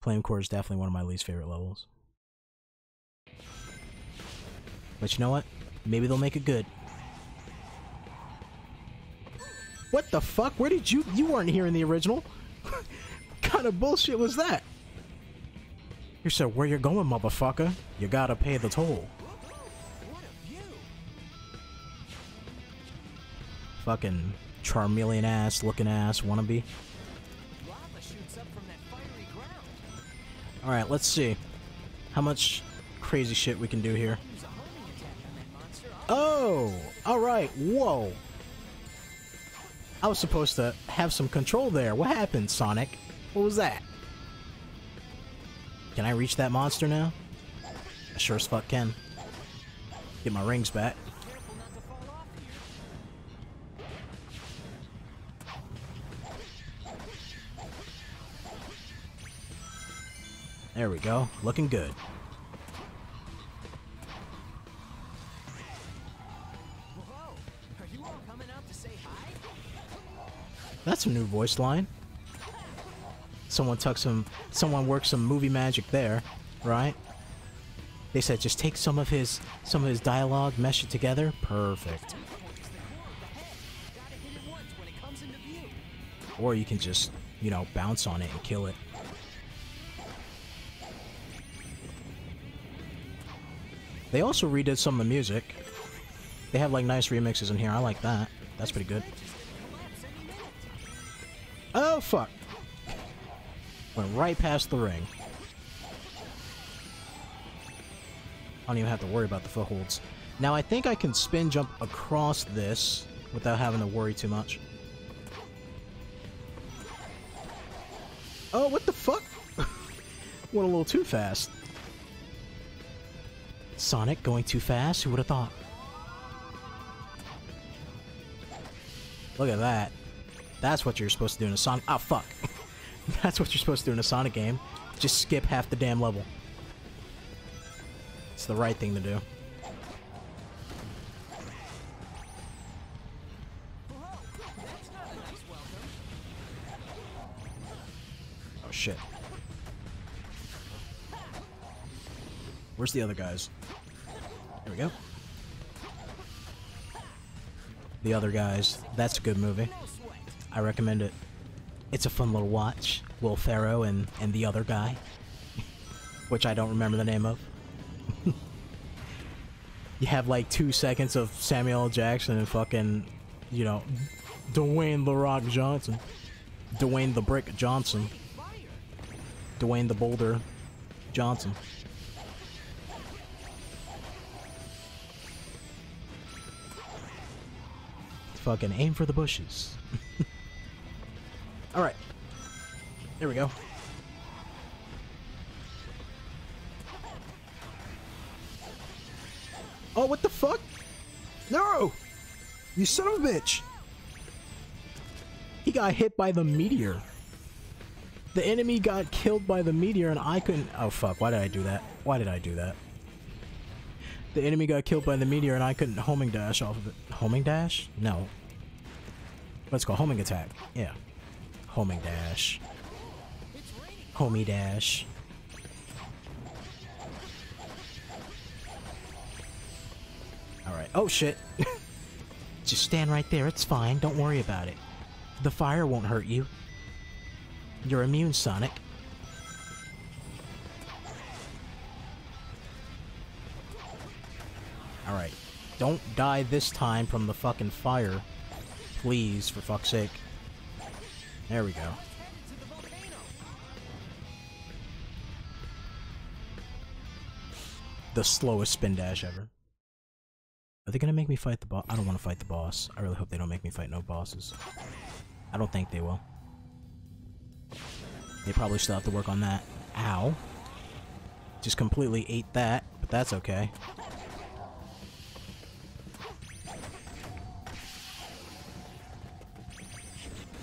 Flame Core is definitely one of my least favorite levels. But you know what? Maybe they'll make it good. What the fuck? Where did you- you weren't here in the original? What kind of bullshit was that? You said, where you going, motherfucker? You gotta pay the toll. Fucking Charmeleon ass, looking ass, wannabe. Alright, let's see. How much crazy shit we can do here. Oh! Alright, whoa! I was supposed to have some control there. What happened, Sonic? What was that? Can I reach that monster now? I sure as fuck can. Get my rings back. There we go. Looking good. That's a new voice line. Someone tucks some. Someone works some movie magic there, right? They said just take some of his some of his dialogue, mesh it together. Perfect. Or you can just, you know, bounce on it and kill it. They also redid some of the music. They have like nice remixes in here. I like that. That's pretty good. Oh, fuck. Went right past the ring. I don't even have to worry about the footholds. Now, I think I can spin jump across this without having to worry too much. Oh, what the fuck? Went a little too fast. Sonic going too fast? Who would have thought? Look at that. That's what you're supposed to do in a Sonic- Ah, fuck. That's what you're supposed to do in a Sonic game. Just skip half the damn level. It's the right thing to do. Oh shit. Where's the other guys? There we go. The Other Guys. That's a good movie. I recommend it. It's a fun little watch. Will Ferrell and, and the other guy. Which I don't remember the name of. You have like two seconds of Samuel L. Jackson and fucking, you know, Dwayne The Rock Johnson. Dwayne The Brick Johnson. Dwayne The Boulder Johnson. Fucking aim for the bushes. Alright. There we go. Oh, what the fuck? No! You son of a bitch! He got hit by the meteor. The enemy got killed by the meteor and I couldn't- Oh fuck, why did I do that? Why did I do that? The enemy got killed by the meteor and I couldn't homing dash off of it. Homing dash? No. Let's go homing attack. Yeah. Homing dash. Homie dash. Alright. Oh shit. Just stand right there. It's fine. Don't worry about it. The fire won't hurt you. You're immune, Sonic. Alright. Don't die this time from the fucking fire. Please, for fuck's sake. There we go. The slowest spin dash ever. Are they gonna make me fight the boss? I don't want to fight the boss. I really hope they don't make me fight no bosses. I don't think they will. They probably still have to work on that. Ow. Just completely ate that, but that's okay.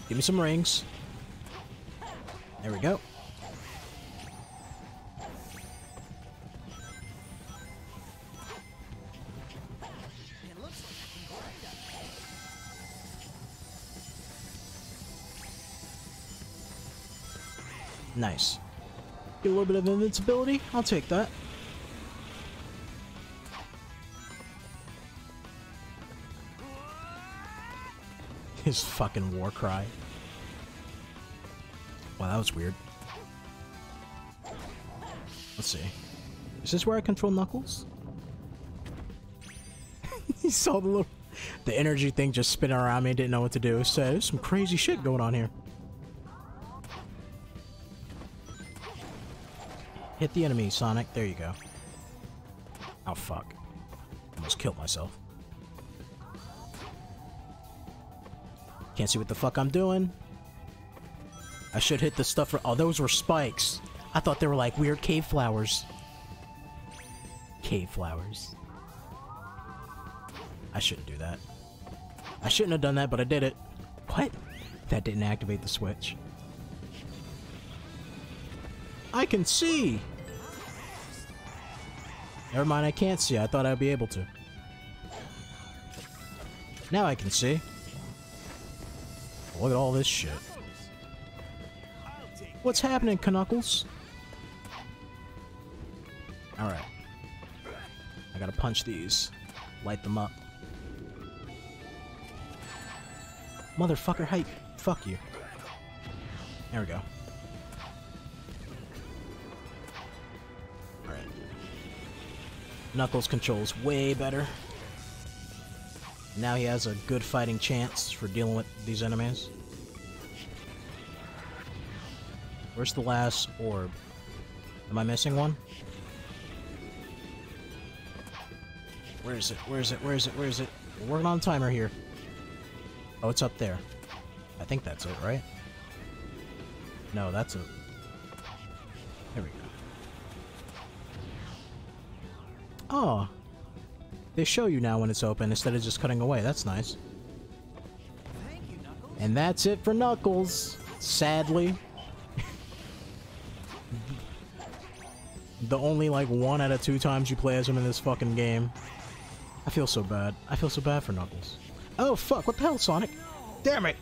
Give me some rings. There we go. Nice. Get a little bit of invincibility. I'll take that. His fucking war cry. Wow, that was weird. Let's see. Is this where I control Knuckles? He saw the little... The energy thing just spinning around me, didn't know what to do. So, there's some crazy shit going on here. Hit the enemy, Sonic. There you go. Oh, fuck. I almost killed myself. Can't see what the fuck I'm doing. I should hit the stuff for- oh, those were spikes. I thought they were like weird cave flowers. Cave flowers. I shouldn't do that. I shouldn't have done that, but I did it. What? That didn't activate the switch. I can see! Never mind, I can't see. I thought I'd be able to. Now I can see. Look at all this shit. What's happening, Knuckles? Alright. I gotta punch these. Light them up. Motherfucker, hype. Fuck you. There we go. Alright. Knuckles controls way better. Now he has a good fighting chance for dealing with these enemies. Where's the last orb? Am I missing one? Where is it? Where is it? Where is it? Where is it? We're working on a timer here. Oh, it's up there. I think that's it, right? No, that's it. There we go. Oh! They show you now when it's open instead of just cutting away. That's nice. Thank you, Knuckles. And that's it for Knuckles. Sadly. The only, like, one out of two times you play as him in this fucking game. I feel so bad. I feel so bad for Knuckles. Oh, fuck. What the hell, Sonic? Damn it.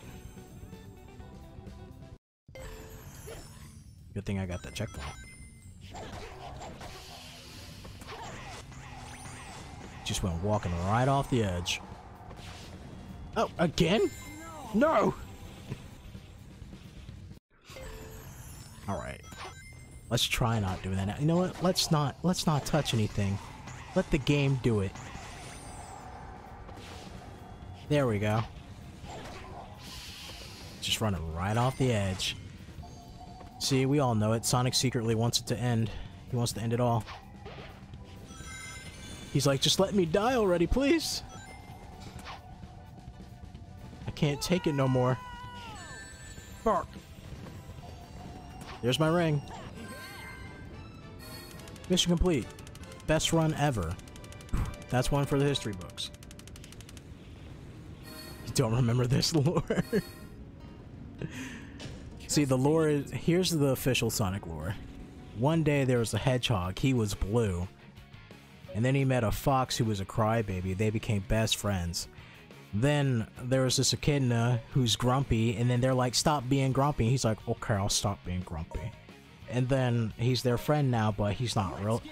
Good thing I got that checkpoint. Just went walking right off the edge. Oh, again? No! Alright. Let's try not doing that now. You know what? Let's not, let's not touch anything. Let the game do it. There we go. Just running right off the edge. See, we all know it. Sonic secretly wants it to end. He wants to end it all. He's like, just let me die already, please! I can't take it no more. Bark! There's my ring. Mission complete. Best run ever. That's one for the history books. You don't remember this lore. See, the lore is... here's the official Sonic lore. One day there was a hedgehog. He was blue. And then he met a fox who was a crybaby. They became best friends. Then there was this echidna who's grumpy, and then they're like, stop being grumpy. He's like, okay, I'll stop being grumpy. And then he's their friend now, but he's not real.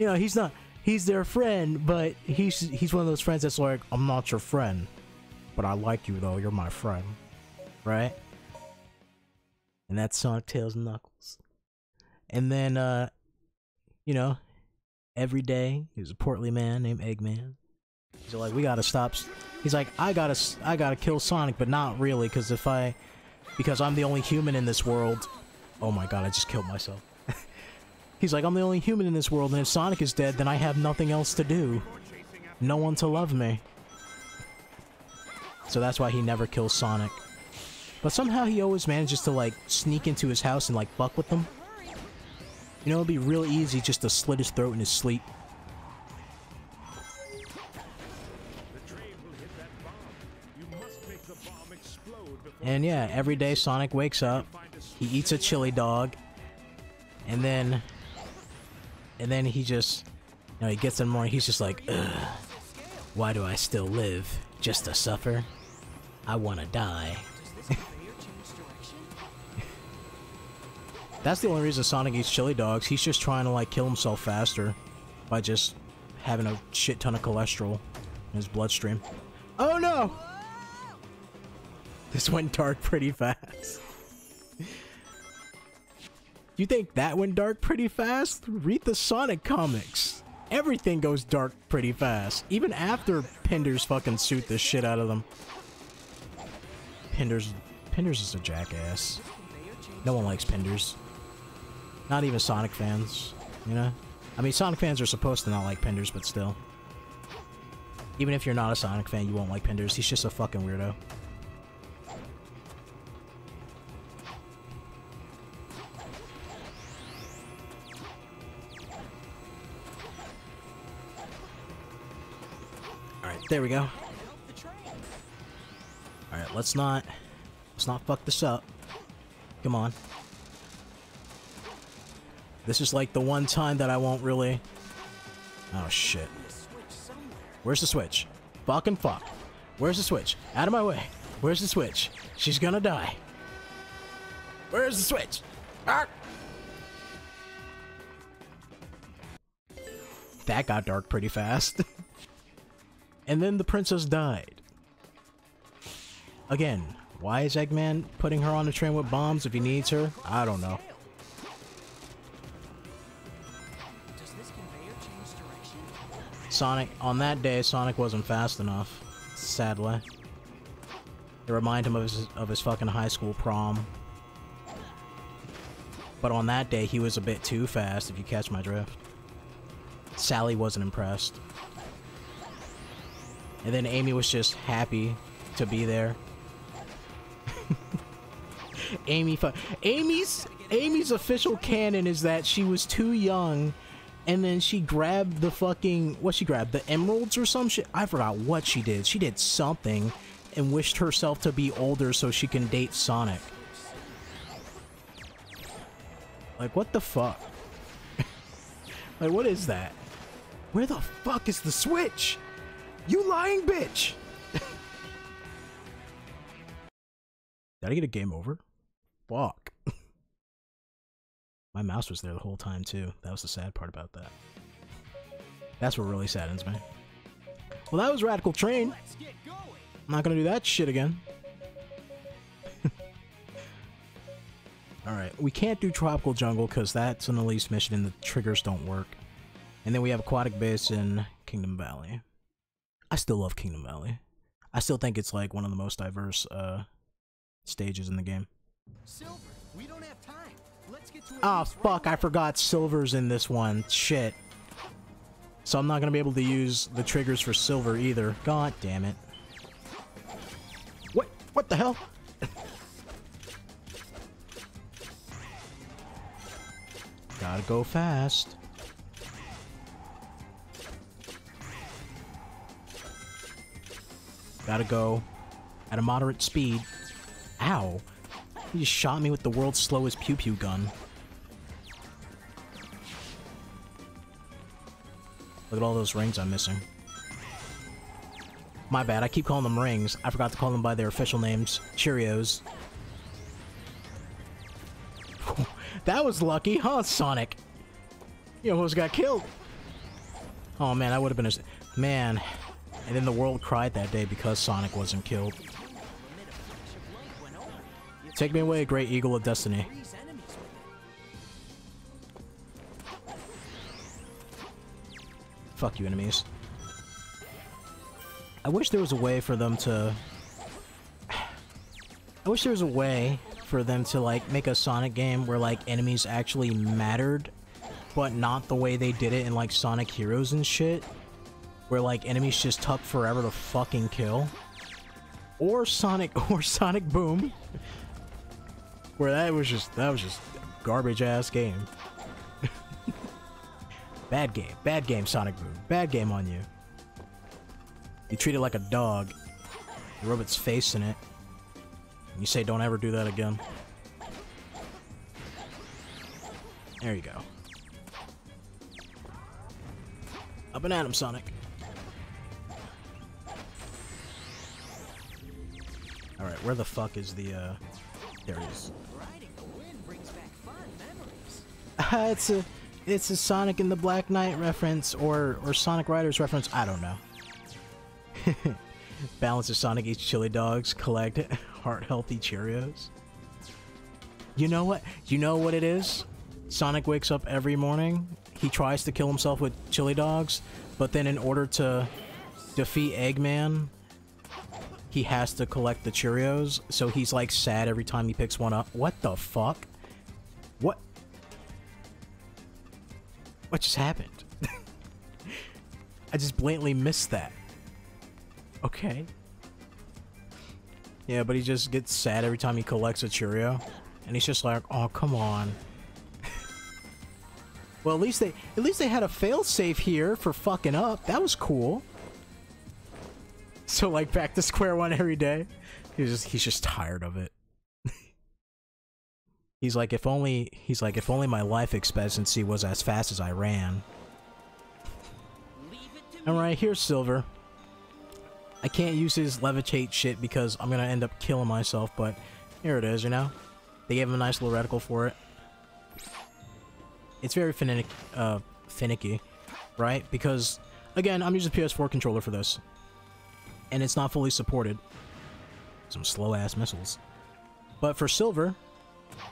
You know, he's not, he's their friend, but he's, he's one of those friends that's like, I'm not your friend, but I like you though, you're my friend. Right? And that's Sonic, Tails, and Knuckles. And then, uh, you know, every day, he was a portly man named Eggman. He's like, we gotta stop. He's like, I gotta, I gotta kill Sonic, but not really, because if I, because I'm the only human in this world. Oh my god, I just killed myself. He's like, I'm the only human in this world, and if Sonic is dead, then I have nothing else to do. No one to love me. So that's why he never kills Sonic. But somehow he always manages to, like, sneak into his house and, like, fuck with them. You know, it'd be real easy just to slit his throat in his sleep. And yeah, every day Sonic wakes up, he eats a chili dog, and then, and then he just, you know, he gets in the morning, he's just like, ugh, why do I still live? Just to suffer? I wanna die. That's the only reason Sonic eats chili dogs. He's just trying to, like, kill himself faster by just having a shit ton of cholesterol in his bloodstream. Oh no! This went dark pretty fast. You think that went dark pretty fast? Read the Sonic comics. Everything goes dark pretty fast. Even after Penders fucking suit the shit out of them. Penders... Penders is a jackass. No one likes Penders. Not even Sonic fans, you know? I mean, Sonic fans are supposed to not like Penders, but still. Even if you're not a Sonic fan, you won't like Penders. He's just a fucking weirdo. Alright, there we go. Alright, let's not... Let's not fuck this up. Come on. This is like the one time that I won't really... Oh, shit. Where's the switch? Fucking fuck. Where's the switch? Out of my way. Where's the switch? She's gonna die. Where's the switch? Arrgh! That got dark pretty fast. And then the princess died. Again, why is Eggman putting her on the train with bombs if he needs her? I don't know. Sonic, on that day, Sonic wasn't fast enough, sadly. It reminded him of his, of his fucking high school prom. But on that day, he was a bit too fast, if you catch my drift. Sally wasn't impressed. And then Amy was just happy to be there. Amy fu- Amy's- Amy's official canon is that she was too young. And then she grabbed the fucking... What she grabbed? The emeralds or some shit? I forgot what she did. She did something and wished herself to be older so she can date Sonic. Like, what the fuck? Like, what is that? Where the fuck is the switch? You lying bitch! Did I get a game over? Fuck. My mouse was there the whole time, too. That was the sad part about that. That's what really saddens me. Well, that was Radical Train. I'm not gonna do that shit again. Alright, we can't do Tropical Jungle, because that's an Elise mission and the triggers don't work. And then we have Aquatic Base in Kingdom Valley. I still love Kingdom Valley. I still think it's, like, one of the most diverse, uh, stages in the game. Silver, we don't have time. Oh fuck, I forgot Silver's in this one. Shit. So I'm not gonna be able to use the triggers for Silver either. God damn it. What? What the hell? Gotta go fast. Gotta go at a moderate speed. Ow. He just shot me with the world's slowest pew-pew gun. Look at all those rings I'm missing. My bad, I keep calling them rings. I forgot to call them by their official names. Cheerios. That was lucky, huh, Sonic? You almost got killed. Oh man, that would have been a... Man. And then the world cried that day because Sonic wasn't killed. Take me away, Great Eagle of Destiny. Fuck you, enemies. I wish there was a way for them to... I wish there was a way for them to, like, make a Sonic game where, like, enemies actually mattered, but not the way they did it in, like, Sonic Heroes and shit. Where, like, enemies just took forever to fucking kill. Or Sonic... Or Sonic Boom. Where that was just, that was just a garbage ass game. Bad game, bad game Sonic Boom, bad game on you. You treat it like a dog, you rub its face in it, and you say don't ever do that again. There you go. Up and at him, Sonic. Alright, where the fuck is the, uh... There it is. Uh, it's a, it's a Sonic and the Black Knight reference, or or Sonic Riders reference. I don't know. Balance of Sonic eats chili dogs, collect heart-healthy Cheerios. You know what? You know what it is? Sonic wakes up every morning. He tries to kill himself with chili dogs, but then in order to defeat Eggman, he has to collect the Cheerios, so he's like sad every time he picks one up. What the fuck? What? What just happened? I just blatantly missed that. Okay. Yeah, but he just gets sad every time he collects a Cheerio. And he's just like, oh, come on. Well, at least they at least they had a failsafe here for fucking up. That was cool. So like back to square one every day. He's just he's just tired of it. He's like, if only he's like, if only my life expectancy was as fast as I ran. And right here, Silver. I can't use his levitate shit because I'm gonna end up killing myself, but here it is, you know? They gave him a nice little reticle for it. It's very finicky, uh, finicky, right? Because, again, I'm using a P S four controller for this. And it's not fully supported. Some slow-ass missiles. But for Silver,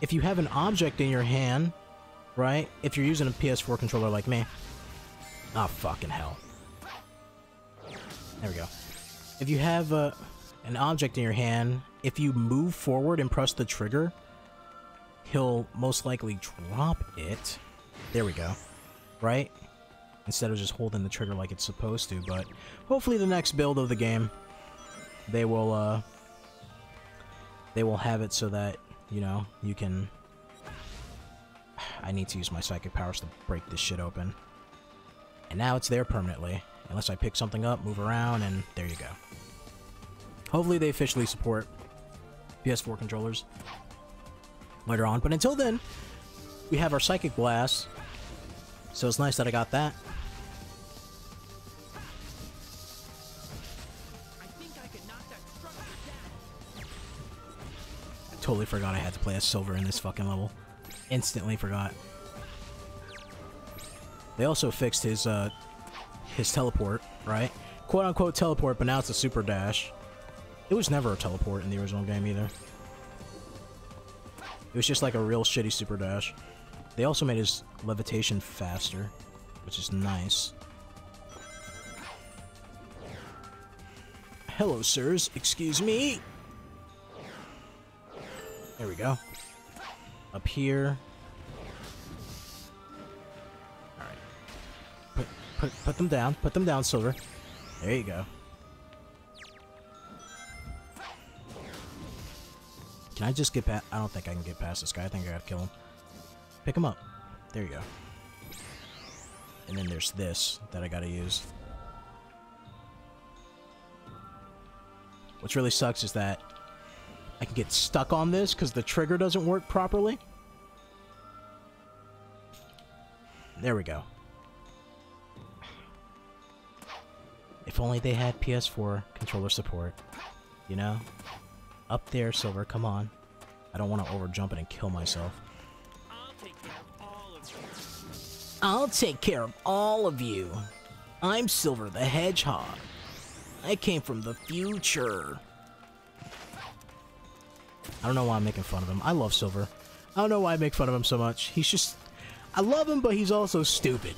if you have an object in your hand, right? If you're using a P S four controller like me. Ah, fucking hell. There we go. If you have uh, an object in your hand, if you move forward and press the trigger, he'll most likely drop it. There we go. Right? Instead of just holding the trigger like it's supposed to, but hopefully the next build of the game, they will, uh... they will have it so that, you know, you can... I need to use my psychic powers to break this shit open. And now it's there permanently. Unless I pick something up, move around, and there you go. Hopefully they officially support P S four controllers later on. But until then, we have our Psychic Blast. So it's nice that I got that. I think I could knock that truck down. I totally forgot I had to play as Silver in this fucking level. Instantly forgot. They also fixed his, uh, his teleport, right? Quote unquote teleport, but now it's a super dash. It was never a teleport in the original game either. It was just like a real shitty super dash. They also made his levitation faster, which is nice. Hello, sirs. Excuse me. There we go. Up here. Alright. Put, put, put them down. Put them down, Silver. There you go. Can I just get past? I don't think I can get past this guy. I think I gotta kill him. Pick him up. There you go. And then there's this that I gotta use. What really sucks is that I can get stuck on this because the trigger doesn't work properly. There we go. If only they had P S four controller support, you know? Up there, Silver, come on. I don't want to overjump it and kill myself. I'll take care of all of you. I'll take care of all of you. I'm Silver the Hedgehog. I came from the future. I don't know why I'm making fun of him. I love Silver. I don't know why I make fun of him so much. He's just... I love him, but he's also stupid.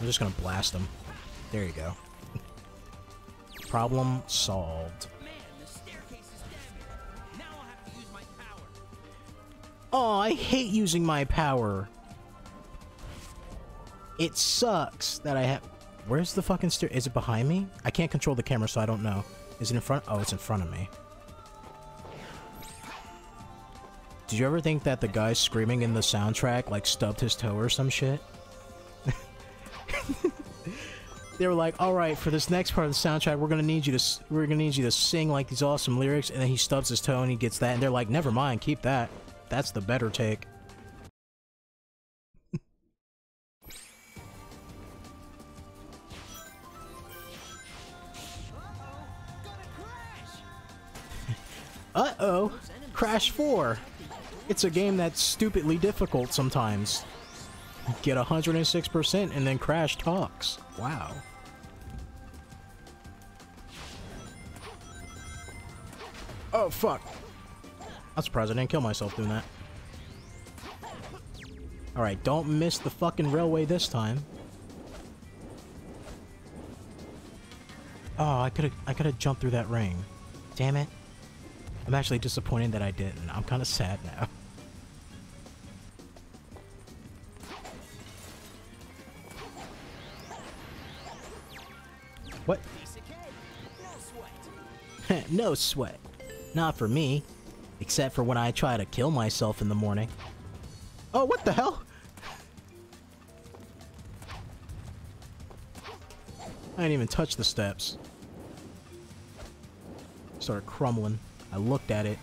I'm just gonna blast him. There you go. Problem solved. Man, the staircase is damaged. Now I'll have to use my power. Oh, I hate using my power. It sucks that I have. Where's the fucking stair? Is it behind me? I can't control the camera, so I don't know. Is it in front? Oh, it's in front of me. Did you ever think that the guy screaming in the soundtrack like stubbed his toe or some shit? They were like, all right, for this next part of the soundtrack, we're gonna need you to we're gonna need you to sing like these awesome lyrics, and then he stubs his toe and he gets that, and they're like, never mind, keep that. That's the better take. Uh-oh, Crash four. It's a game that's stupidly difficult sometimes. Get one hundred six percent and then Crash talks. Wow. Oh, fuck. I'm surprised I didn't kill myself doing that. Alright, don't miss the fucking railway this time. Oh, I could've- I could've jumped through that ring. Damn it. I'm actually disappointed that I didn't. I'm kinda sad now. What? No sweat. Not for me. Except for when I try to kill myself in the morning. Oh, what the hell? I didn't even touch the steps. Started crumbling. I looked at it.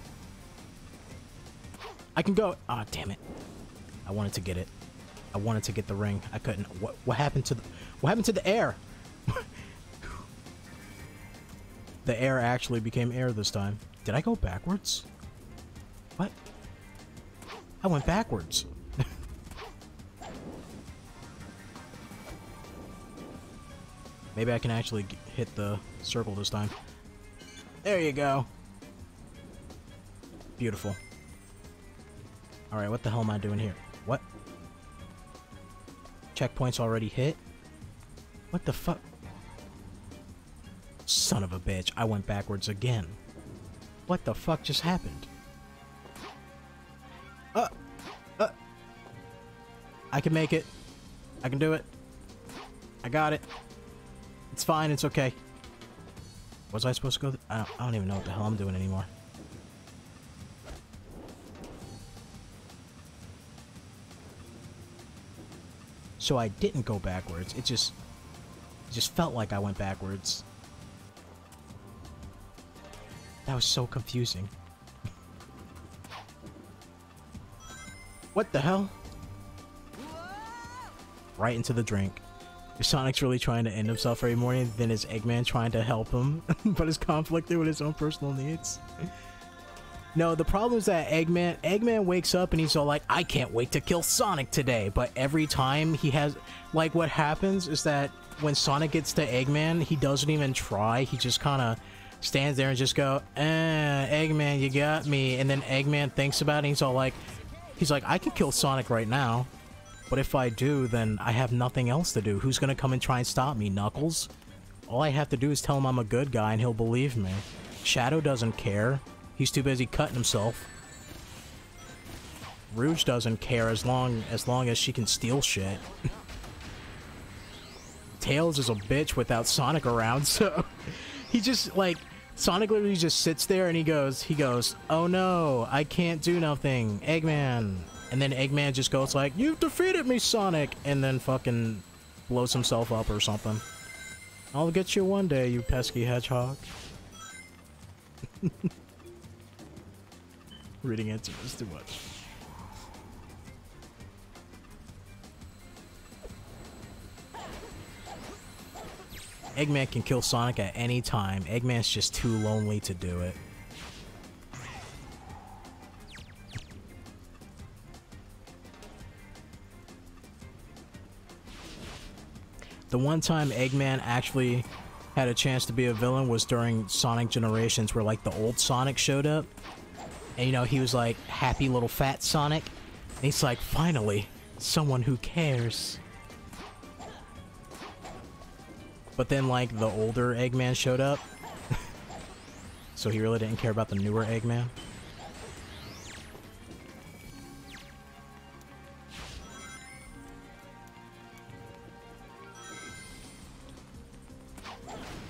I can go. Ah, damn it. I wanted to get it. I wanted to get the ring. I couldn't. What, what happened to the... What happened to the air? The air actually became air this time. Did I go backwards? What? I went backwards. Maybe I can actually get, hit the circle this time. There you go. Beautiful. Alright, what the hell am I doing here? What? Checkpoint's already hit? What the fuck? Son of a bitch, I went backwards again. What the fuck just happened? Uh, uh. I can make it. I can do it. I got it. It's fine, it's okay. Was I supposed to go? Th I, don't, I don't even know what the hell I'm doing anymore. So I didn't go backwards, it just... It just felt like I went backwards. That was so confusing. What the hell? Right into the drink. If Sonic's really trying to end himself every morning, then is Eggman trying to help him, but is conflicted with his own personal needs? No, the problem is that Eggman, Eggman wakes up and he's all like, I can't wait to kill Sonic today, but every time he has, like what happens is that when Sonic gets to Eggman, he doesn't even try, he just kind of stands there and just go, eh, Eggman, you got me, and then Eggman thinks about it and he's all like, he's like, I can kill Sonic right now, but if I do, then I have nothing else to do, who's gonna come and try and stop me, Knuckles? All I have to do is tell him I'm a good guy and he'll believe me. Shadow doesn't care. He's too busy cutting himself. Rouge doesn't care as long as long as she can steal shit. Tails is a bitch without Sonic around, so he just like Sonic literally just sits there and he goes, he goes, oh no, I can't do nothing, Eggman. And then Eggman just goes like, you've defeated me, Sonic, and then fucking blows himself up or something. I'll get you one day, you pesky hedgehog. Reading into this too much. Eggman can kill Sonic at any time. Eggman's just too lonely to do it. The one time Eggman actually had a chance to be a villain was during Sonic Generations, where like the old Sonic showed up. And, you know, he was like, happy little fat Sonic. And he's like, finally, someone who cares. But then, like, the older Eggman showed up. So he really didn't care about the newer Eggman.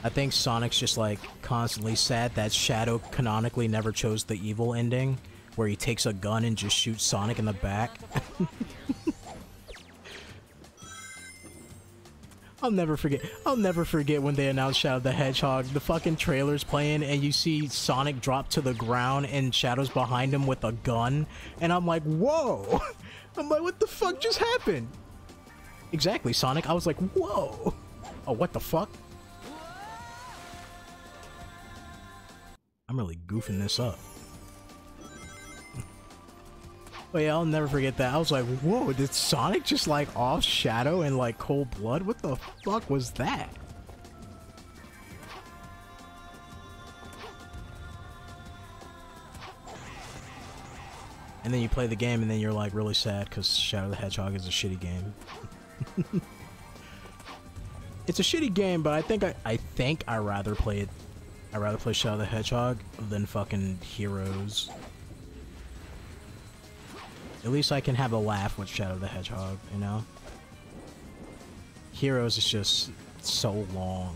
I think Sonic's just, like, constantly sad that Shadow canonically never chose the evil ending, where he takes a gun and just shoots Sonic in the back. I'll never forget- I'll never forget when they announced Shadow the Hedgehog, the fucking trailer's playing and you see Sonic drop to the ground and Shadow's behind him with a gun, and I'm like, whoa! I'm like, what the fuck just happened? Exactly, Sonic, I was like, whoa! Oh, what the fuck? I'm really goofing this up. But yeah, I'll never forget that. I was like, whoa, did Sonic just like off Shadow in like cold blood? What the fuck was that? And then you play the game and then you're like really sad because Shadow the Hedgehog is a shitty game. It's a shitty game, but I think I, I think I rather play it. I'd rather play Shadow the Hedgehog than fucking Heroes. At least I can have a laugh with Shadow the Hedgehog, you know? Heroes is just so long.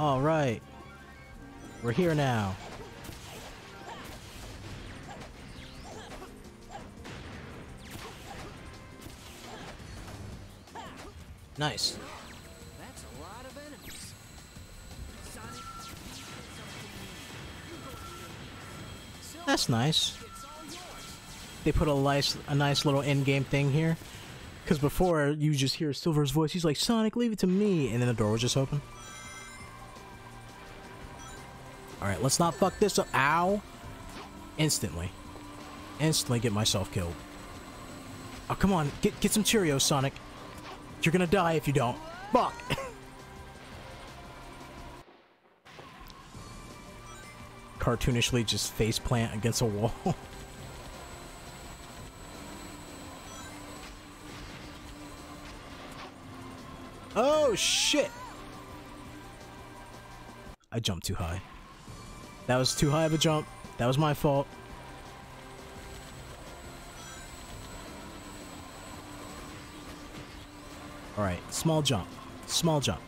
All right, we're here now. Nice. That's a lot of enemies. Sonic. That's nice. They put a nice, a nice little in-game thing here. Because before, you just hear Silver's voice. He's like, Sonic, leave it to me. And then the door was just open. Alright, let's not fuck this up. Ow. Instantly. Instantly get myself killed. Oh, come on. Get, get some Cheerios, Sonic. You're gonna die if you don't. Fuck! Cartoonishly just faceplant against a wall. Oh shit! I jumped too high. That was too high of a jump. That was my fault. Alright, small jump. Small jump.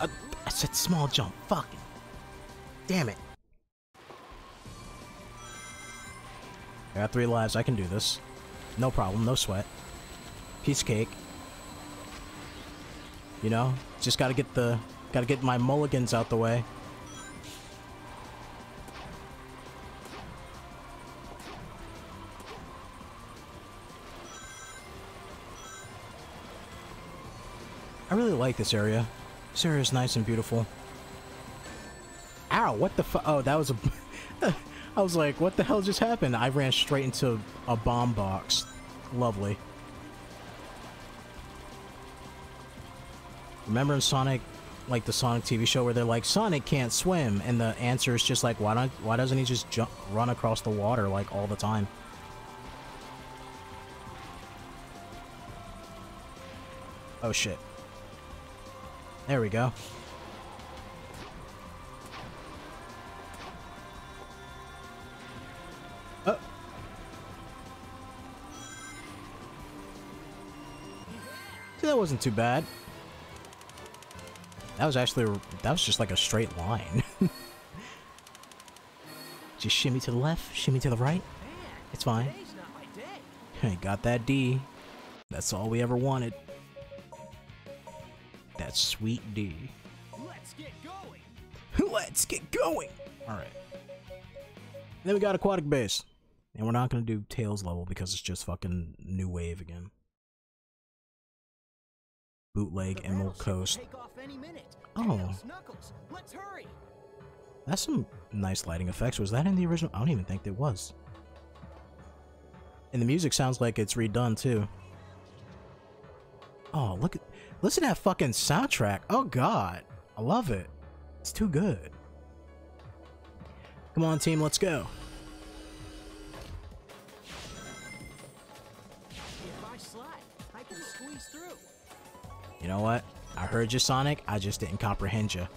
Uh, I said small jump. Fuck it. Damn it. I got three lives. I can do this. No problem. No sweat. Piece of cake. You know? Just gotta get the... Gotta get my mulligans out the way. I really like this area. This area is nice and beautiful. Ow, what the fu- Oh, that was a- I was like, what the hell just happened? I ran straight into a bomb box. Lovely. Remember in Sonic, like the Sonic T V show where they're like, Sonic can't swim, and the answer is just like, why don't- why doesn't he just jump- run across the water, like, all the time? Oh shit. There we go. Oh. See, that wasn't too bad. That was actually, that was just like a straight line. Just shimmy to the left, shimmy to the right. It's fine. Hey, got that D. That's all we ever wanted. That sweet D. Let's get going. Let's get going. All right. And then we got Aquatic Base, and we're not gonna do Tails level because it's just fucking new wave again. Bootleg Emerald Coast. Oh. Let's hurry. That's some nice lighting effects. Was that in the original? I don't even think there was. And the music sounds like it's redone too. Oh, look at. Listen to that fucking soundtrack. Oh god. I love it. It's too good. Come on team, let's go. If I slide, I can squeeze through. You know what? I heard you, Sonic. I just didn't comprehend you.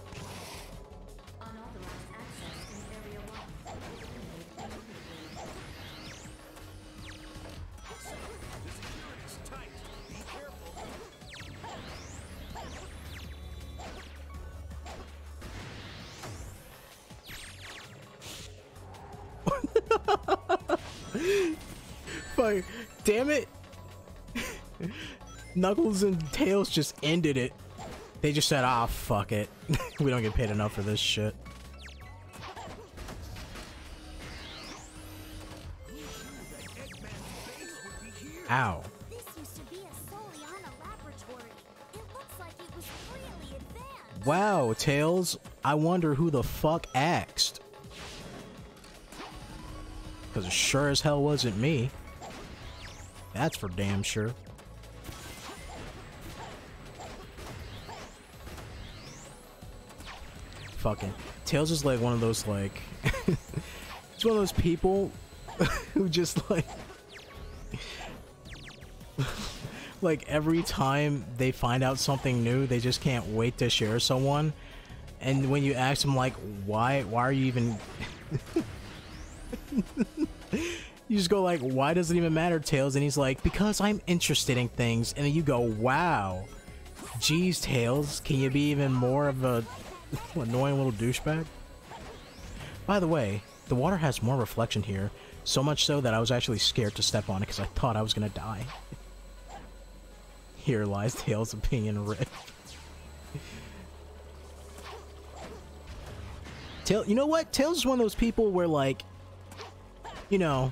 Fuck. Damn it. Knuckles and Tails just ended it. They just said, ah, fuck it. We don't get paid enough for this shit. Ow. This used to be a Soliana laboratory. It looks like it was really advanced. Wow, Tails. I wonder who the fuck asked. Because it sure as hell wasn't me. That's for damn sure. Fucking Tails is like one of those like it's one of those people who just like like every time they find out something new they just can't wait to share someone, and when you ask them like why why are you even you just go like, why does it even matter, Tails? And he's like, because I'm interested in things. And then you go, wow. Jeez, Tails, can you be even more of a Annoying little douchebag. By the way, the water has more reflection here, so much so that I was actually scared to step on it because I thought I was gonna die. Here lies Tails being ripped. Tails, you know what? Tails is one of those people where, like, you know,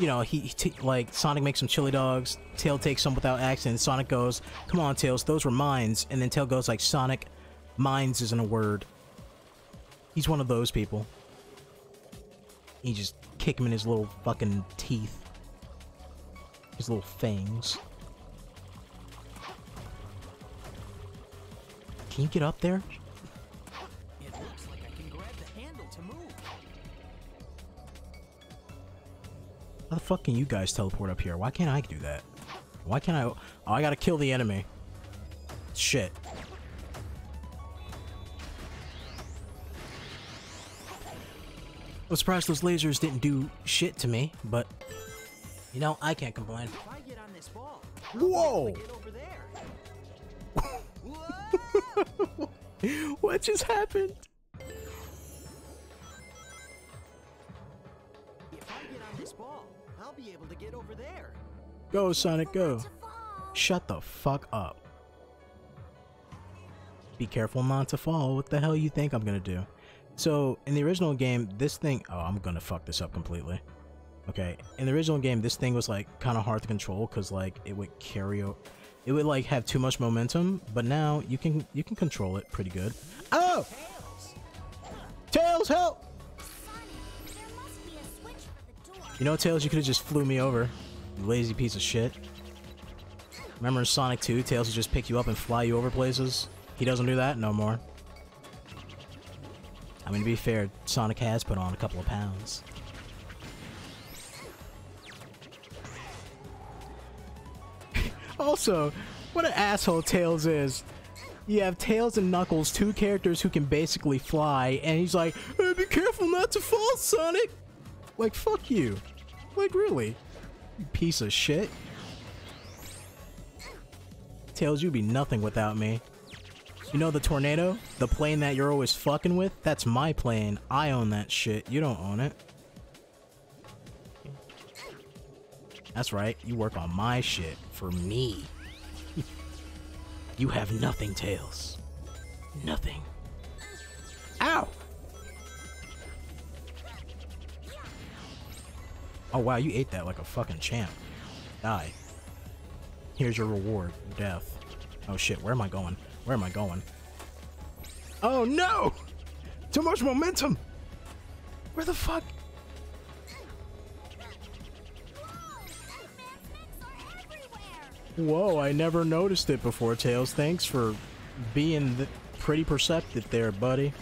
you know, he, he t like Sonic makes some chili dogs. Tails takes some without accident. Sonic goes, "Come on, Tails, those were mines." And then Tails goes like, "Sonic, mines isn't a word." He's one of those people. You just kick him in his little fucking teeth. His little fangs. Can you get up there? It looks like I can grab the handle to move. How the fuck can you guys teleport up here? Why can't I do that? Why can't I? Oh, I gotta kill the enemy. Shit. I'm surprised those lasers didn't do shit to me, but you know, I can't complain. If I get on this ball, whoa! Get over there. What just happened? If I get on this ball, I'll be able to get over there. Go, Sonic, go. Shut the fuck up. Be careful not to fall. What the hell you think I'm gonna do? So, in the original game, this thing... Oh, I'm gonna fuck this up completely. Okay, in the original game, this thing was, like, kind of hard to control, because, like, it would carry... It would, like, have too much momentum, but now you can you can control it pretty good. Oh! Tails, Tails help! Sonic, there must be a switch for the door. You know, Tails, you could've just flew me over. You lazy piece of shit. Remember in Sonic two, Tails would just pick you up and fly you over places? He doesn't do that no more. I mean, to be fair, Sonic has put on a couple of pounds. Also, what an asshole Tails is. You have Tails and Knuckles, two characters who can basically fly, and he's like, "Hey, be careful not to fall, Sonic!" Like, fuck you. Like, really? You piece of shit. Tails, you'd be nothing without me. You know the tornado? The plane that you're always fucking with? That's my plane. I own that shit. You don't own it. That's right. You work on my shit. For me. You have nothing, Tails. Nothing. Ow! Oh wow, you ate that like a fucking champ. Die. Here's your reward. Death. Oh shit, where am I going? Where am I going? Oh no! Too much momentum! Where the fuck? Whoa, I never noticed it before, Tails. Thanks for being th pretty perceptive there, buddy.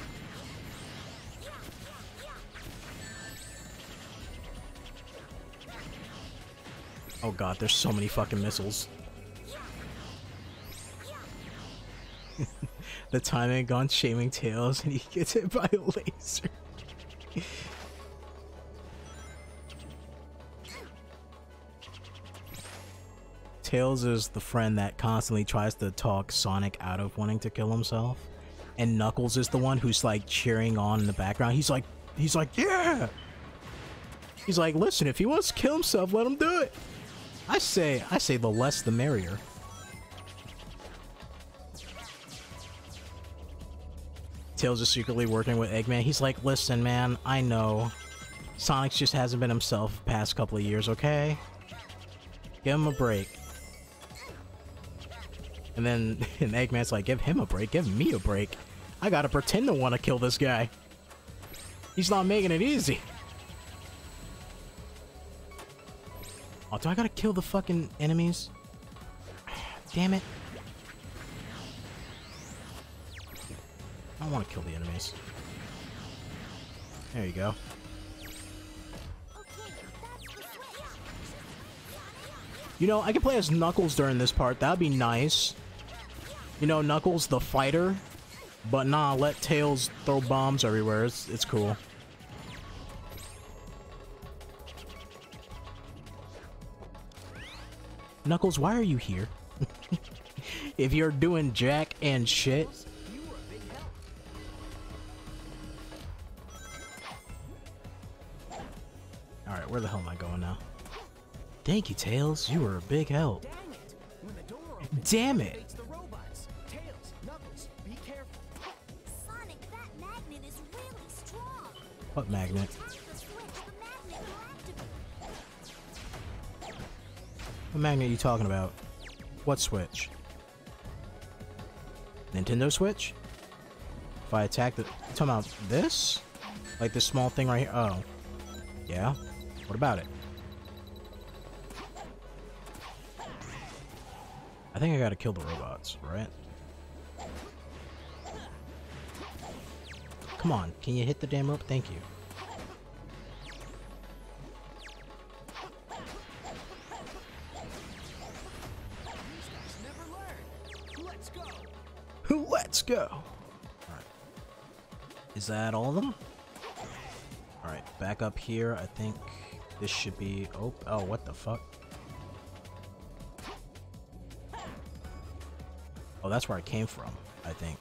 Oh god, there's so many fucking missiles. The timing gone shaming Tails, and he gets hit by a laser. Tails is the friend that constantly tries to talk Sonic out of wanting to kill himself, and Knuckles is the one who's like cheering on in the background. He's like, he's like, yeah. He's like, listen, if he wants to kill himself, let him do it. I say, I say, the less the merrier. Tails is secretly working with Eggman. He's like, listen, man, I know. Sonic just hasn't been himself the past couple of years, okay? Give him a break. And then and Eggman's like, give him a break, give me a break. I gotta pretend to want to kill this guy. He's not making it easy. Oh, do I gotta kill the fucking enemies? Damn it. I don't want to kill the enemies. There you go. You know, I can play as Knuckles during this part. That'd be nice. You know, Knuckles the fighter. But nah, let Tails throw bombs everywhere. It's, it's cool. Knuckles, why are you here? If you're doing jack and shit... Alright, where the hell am I going now? Thank you, Tails. You were a big help. Damn it! When the door opens, Damn it! It's the robots. Tails, Knuckles, be careful. Sonic, that magnet is really strong. What magnet? What magnet are you talking about? What switch? Nintendo Switch? If I attack the... You're talking about this? Like this small thing right here? Oh. Yeah? What about it? I think I gotta kill the robots, right? Come on, can you hit the damn rope? Thank you. Let's go! Alright. Is that all of them? Alright, back up here. I think this should be... Oh, oh, what the fuck? Oh, that's where I came from, I think.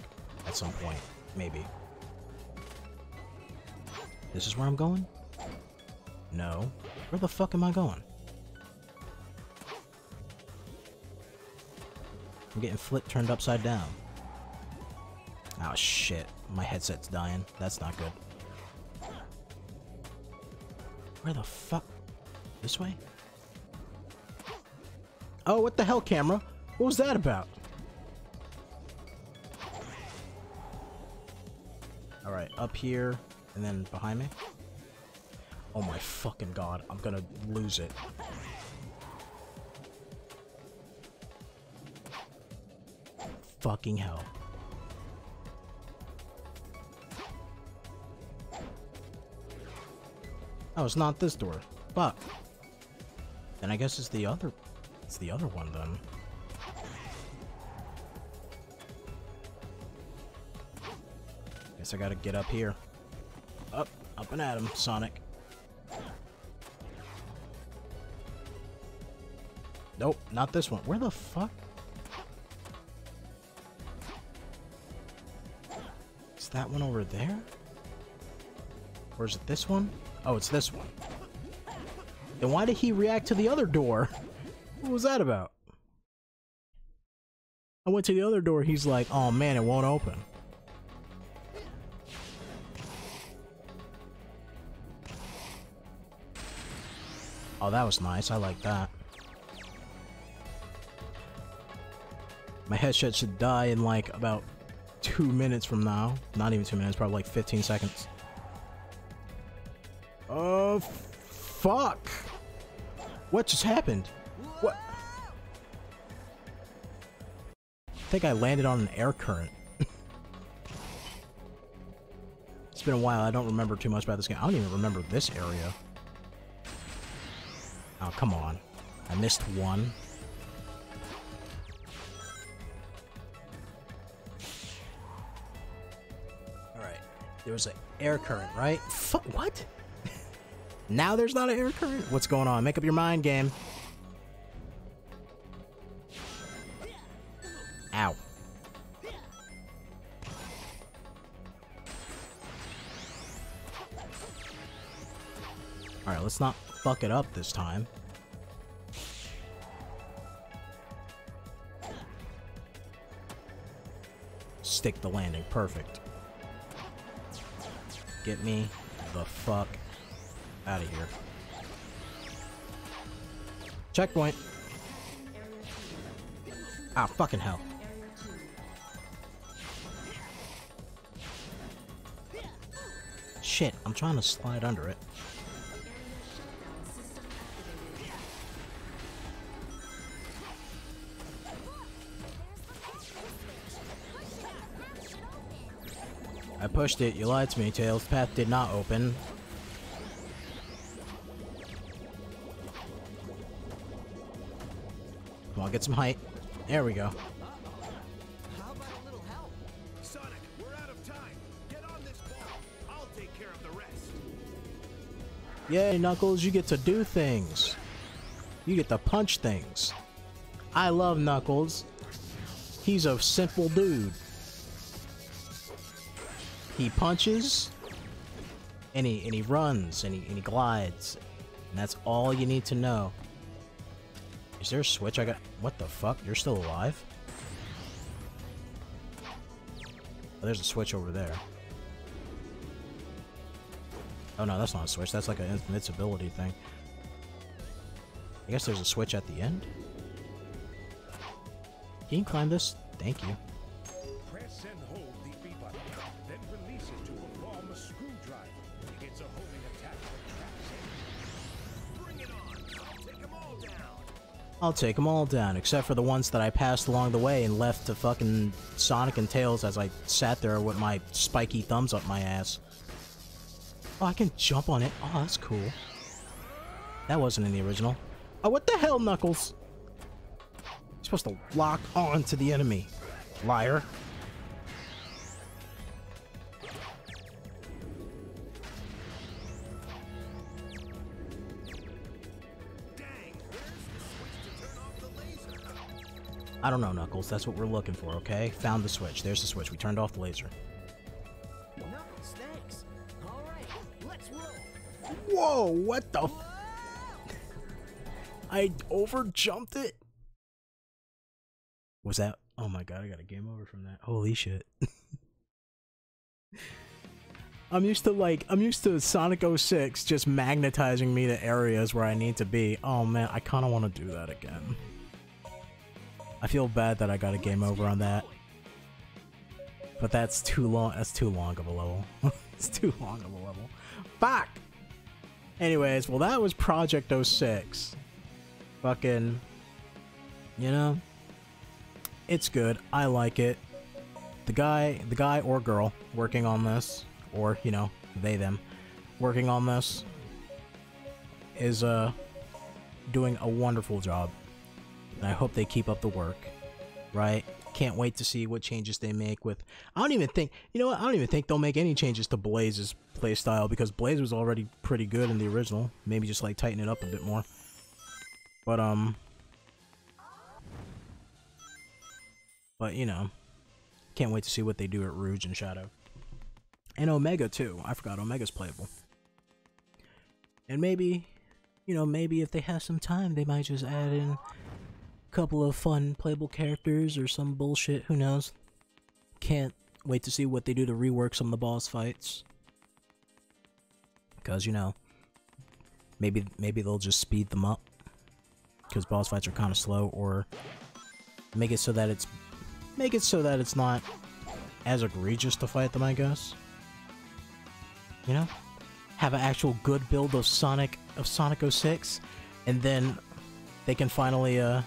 At some point. Maybe. This is where I'm going? No. Where the fuck am I going? I'm getting flipped, turned upside down. Oh shit, my headset's dying. That's not good. Where the fuck? This way? Oh, what the hell, camera? What was that about? Alright, up here, and then behind me. Oh my fucking god, I'm gonna lose it. Fucking hell. Oh, it's not this door. But then I guess it's the other it's the other one then. Guess I gotta get up here. Up, up and at him, Sonic. Nope, not this one. Where the fuck? Is that one over there? Or is it this one? Oh, it's this one. Then why did he react to the other door? What was that about? I went to the other door, he's like, oh man, it won't open. Oh, that was nice. I like that. My headset should die in like about two minutes from now. Not even two minutes, probably like fifteen seconds. Oh, fuck! What just happened? What? I think I landed on an air current. It's been a while, I don't remember too much about this game. I don't even remember this area. Oh, come on. I missed one. Alright. There was an air current, right? Fuck, what? Now there's not an air current? What's going on? Make up your mind, game. Ow. Alright, let's not fuck it up this time. Stick the landing. Perfect. Get me the fuck out of here. Checkpoint. Ah, fucking hell. Shit, I'm trying to slide under it. I pushed it, you lied to me, Tails. Path did not open. I'll get some height. There we go. How about a little help? Sonic, we're out of time. Get on this ball. I'll take care of the rest. Yay, Knuckles, you get to do things. You get to punch things. I love Knuckles. He's a simple dude. He punches and he and he runs and he and he glides. And that's all you need to know. Is there a switch I got? What the fuck? You're still alive? Oh, there's a switch over there. Oh no, that's not a switch. That's like an invincibility thing. I guess there's a switch at the end? Can you climb this? Thank you. Press and hold the B button, then release it to perform a screwdriver. It's a homing attack that traps it. Bring it on! I'll take them all down! I'll take them all down, except for the ones that I passed along the way and left to fucking Sonic and Tails as I sat there with my spiky thumbs up my ass. Oh, I can jump on it. Oh, that's cool. That wasn't in the original. Oh, what the hell, Knuckles? You're supposed to lock on to the enemy. Liar. Dang, where's the switch to turn off the laser? I don't know, Knuckles. That's what we're looking for, okay? Found the switch. There's the switch. We turned off the laser. Knuckles, thanks. All right, let's roll. Whoa, what the f- I overjumped it? Was that? Oh my god, I got a game over from that. Holy shit. I'm used to like, I'm used to Sonic oh six just magnetizing me to areas where I need to be. Oh man, I kinda wanna do that again. I feel bad that I got a game over on that. But that's too long, that's too long of a level. It's too long of a level. Fuck! Anyways, well that was Project oh six. Fucking, you know, it's good. I like it. The guy, the guy or girl working on this, or you know, they them working on this is uh doing a wonderful job, and I hope they keep up the work. Right? Can't wait to see what changes they make with. I don't even think you know what. I don't even think they'll make any changes to Blaze's playstyle because Blaze was already pretty good in the original. Maybe just like tighten it up a bit more. But, um, but, you know, can't wait to see what they do at Rouge and Shadow. And Omega, too. I forgot Omega's playable. And maybe, you know, maybe if they have some time, they might just add in a couple of fun playable characters or some bullshit. Who knows? Can't wait to see what they do to rework some of the boss fights. Because, you know, maybe, maybe they'll just speed them up. Because boss fights are kind of slow, or make it so that it's make it so that it's not as egregious to fight them, I guess. You know, have an actual good build of Sonic of Sonic oh six, and then they can finally. Uh...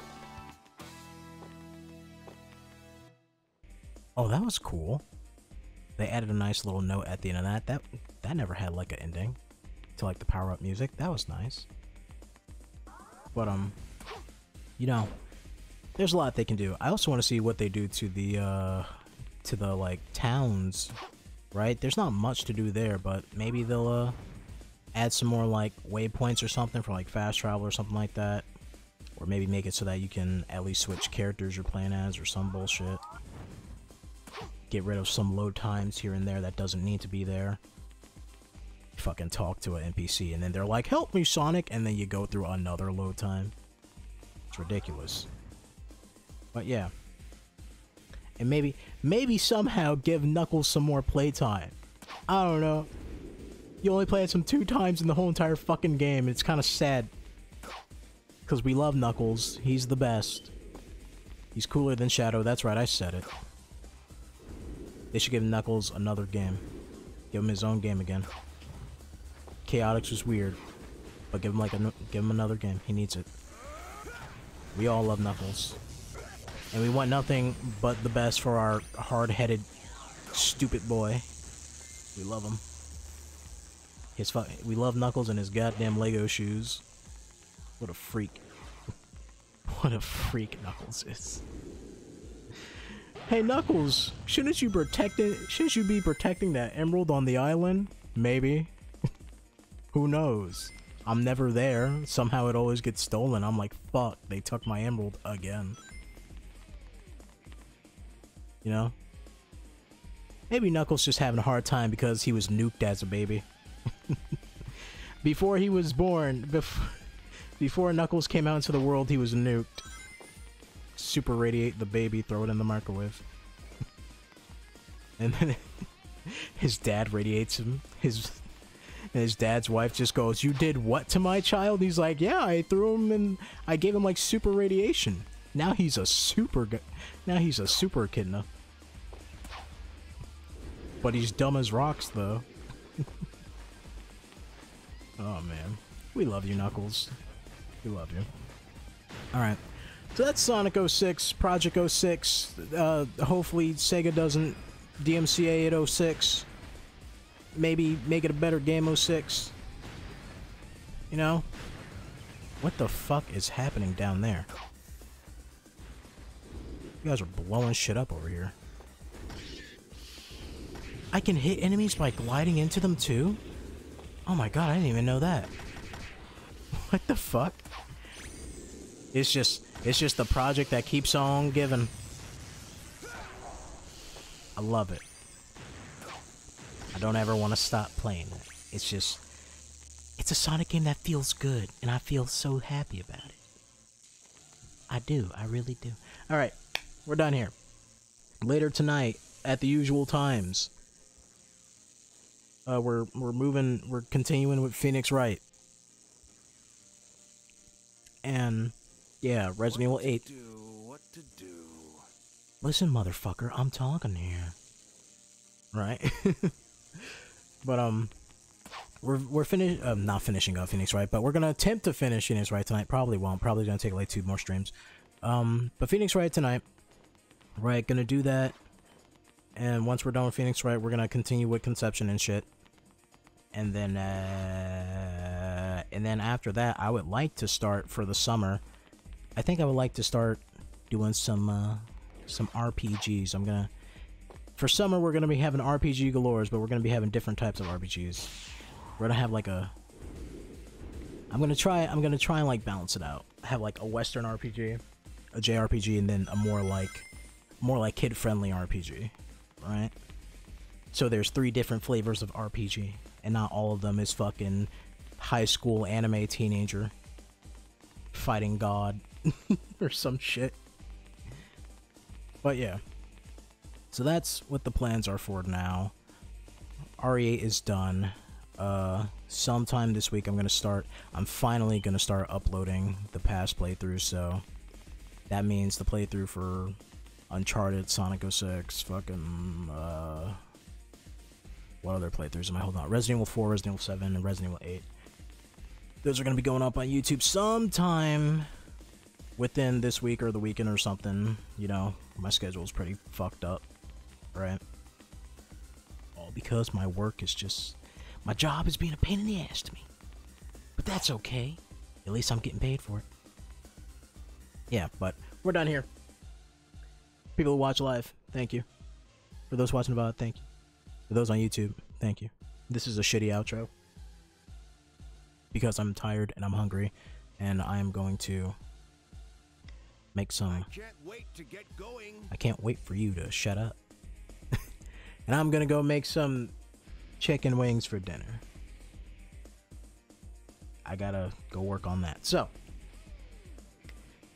Oh, that was cool. They added a nice little note at the end of that. That that never had like an ending to like the power up music. That was nice. But um. You know, there's a lot they can do. I also want to see what they do to the, uh, to the, like, towns, right? There's not much to do there, but maybe they'll, uh, add some more, like, waypoints or something for, like, fast travel or something like that. Or maybe make it so that you can at least switch characters you're playing as or some bullshit. Get rid of some load times here and there that doesn't need to be there. Fucking talk to an N P C and then they're like, help me, Sonic! And then you go through another load time. It's ridiculous. But yeah. And maybe, maybe somehow give Knuckles some more playtime. I don't know. You only played him two times in the whole entire fucking game, and it's kind of sad. Because we love Knuckles. He's the best. He's cooler than Shadow. That's right, I said it. They should give Knuckles another game. Give him his own game again. Chaotix was weird. But give him, like, a, give him another game. He needs it. We all love Knuckles. And we want nothing but the best for our hard-headed, stupid boy. We love him. His fu- we love Knuckles and his goddamn Lego shoes. What a freak. What a freak Knuckles is. Hey, Knuckles! Shouldn't you protect it? Shouldn't you be protecting that emerald on the island? Maybe. Who knows? I'm never there. Somehow it always gets stolen. I'm like, fuck, they took my emerald again. You know? Maybe Knuckles just having a hard time because he was nuked as a baby. Before he was born, before, before Knuckles came out into the world, he was nuked. Super radiate the baby, throw it in the microwave. And then his dad radiates him. His, and his dad's wife just goes, "You did what to my child?" He's like, "Yeah, I threw him and I gave him like super radiation. Now he's a super, now he's a super echidna." But he's dumb as rocks, though. Oh, man. We love you, Knuckles. We love you. Alright. So that's Sonic oh six, Project oh six. Uh, hopefully Sega doesn't D M C A at oh six. Maybe make it a better game, oh six. You know? What the fuck is happening down there? You guys are blowing shit up over here. I can hit enemies by gliding into them, too? Oh my god, I didn't even know that. What the fuck? It's just, it's just the project that keeps on giving. I love it. I don't ever want to stop playing it. It's just, it's a Sonic game that feels good, and I feel so happy about it. I do, I really do. Alright, we're done here. Later tonight, at the usual times, Uh, we're, we're moving, we're continuing with Phoenix Wright. And, yeah, Resident Evil eight. What to do, what to do. Listen, motherfucker, I'm talking here. Right? But, um, we're, we're finish, uh, not finishing up Phoenix Wright, but we're gonna attempt to finish Phoenix Wright tonight. Probably won't, probably gonna take like two more streams. Um, but Phoenix Wright tonight. Right, gonna do that. And once we're done with Phoenix Wright, we're gonna continue with Conception and shit. And then, uh, and then after that, I would like to start for the summer. I think I would like to start doing some, uh, some R P Gs. I'm gonna, for summer, we're gonna be having R P G galores, but we're gonna be having different types of R P Gs. We're gonna have like a, I'm gonna try, I'm gonna try and like balance it out. Have like a Western R P G, a J R P G, and then a more like, more like kid-friendly R P G. Right? So there's three different flavors of R P G, and not all of them is fucking high school anime teenager fighting God or some shit. But yeah. So that's what the plans are for now. R E eight is done. Uh, sometime this week I'm gonna start, I'm finally gonna start uploading the past playthroughs, so that means the playthrough for Uncharted, Sonic oh six, fucking, uh, what other playthroughs am I holding on? Resident Evil four, Resident Evil seven, and Resident Evil eight. Those are gonna be going up on YouTube sometime within this week or the weekend or something. You know, my schedule's pretty fucked up, right? All because my work is just, my job is being a pain in the ass to me. But that's okay. At least I'm getting paid for it. Yeah, but we're done here. People who watch live, thank you. For those watching about, thank you. For those on YouTube, thank you. This is a shitty outro because I'm tired and I'm hungry, and I am going to make some. I can't wait to get going. I can't wait for you to shut up. And I'm gonna go make some chicken wings for dinner. I gotta go work on that. So,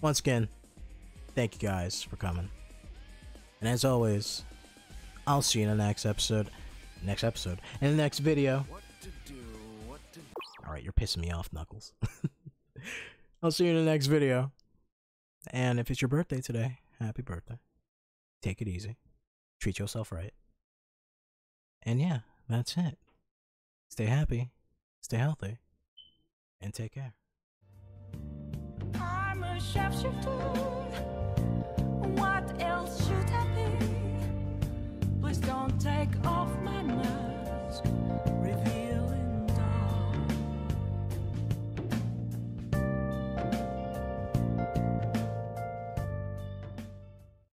once again, thank you guys for coming. And as always, I'll see you in the next episode, next episode, in the next video. What to do, what to do. All right, you're pissing me off, Knuckles. I'll see you in the next video. And if it's your birthday today, happy birthday. Take it easy. Treat yourself right. And yeah, that's it. Stay happy, stay healthy, and take care. I'm a chef-shifter.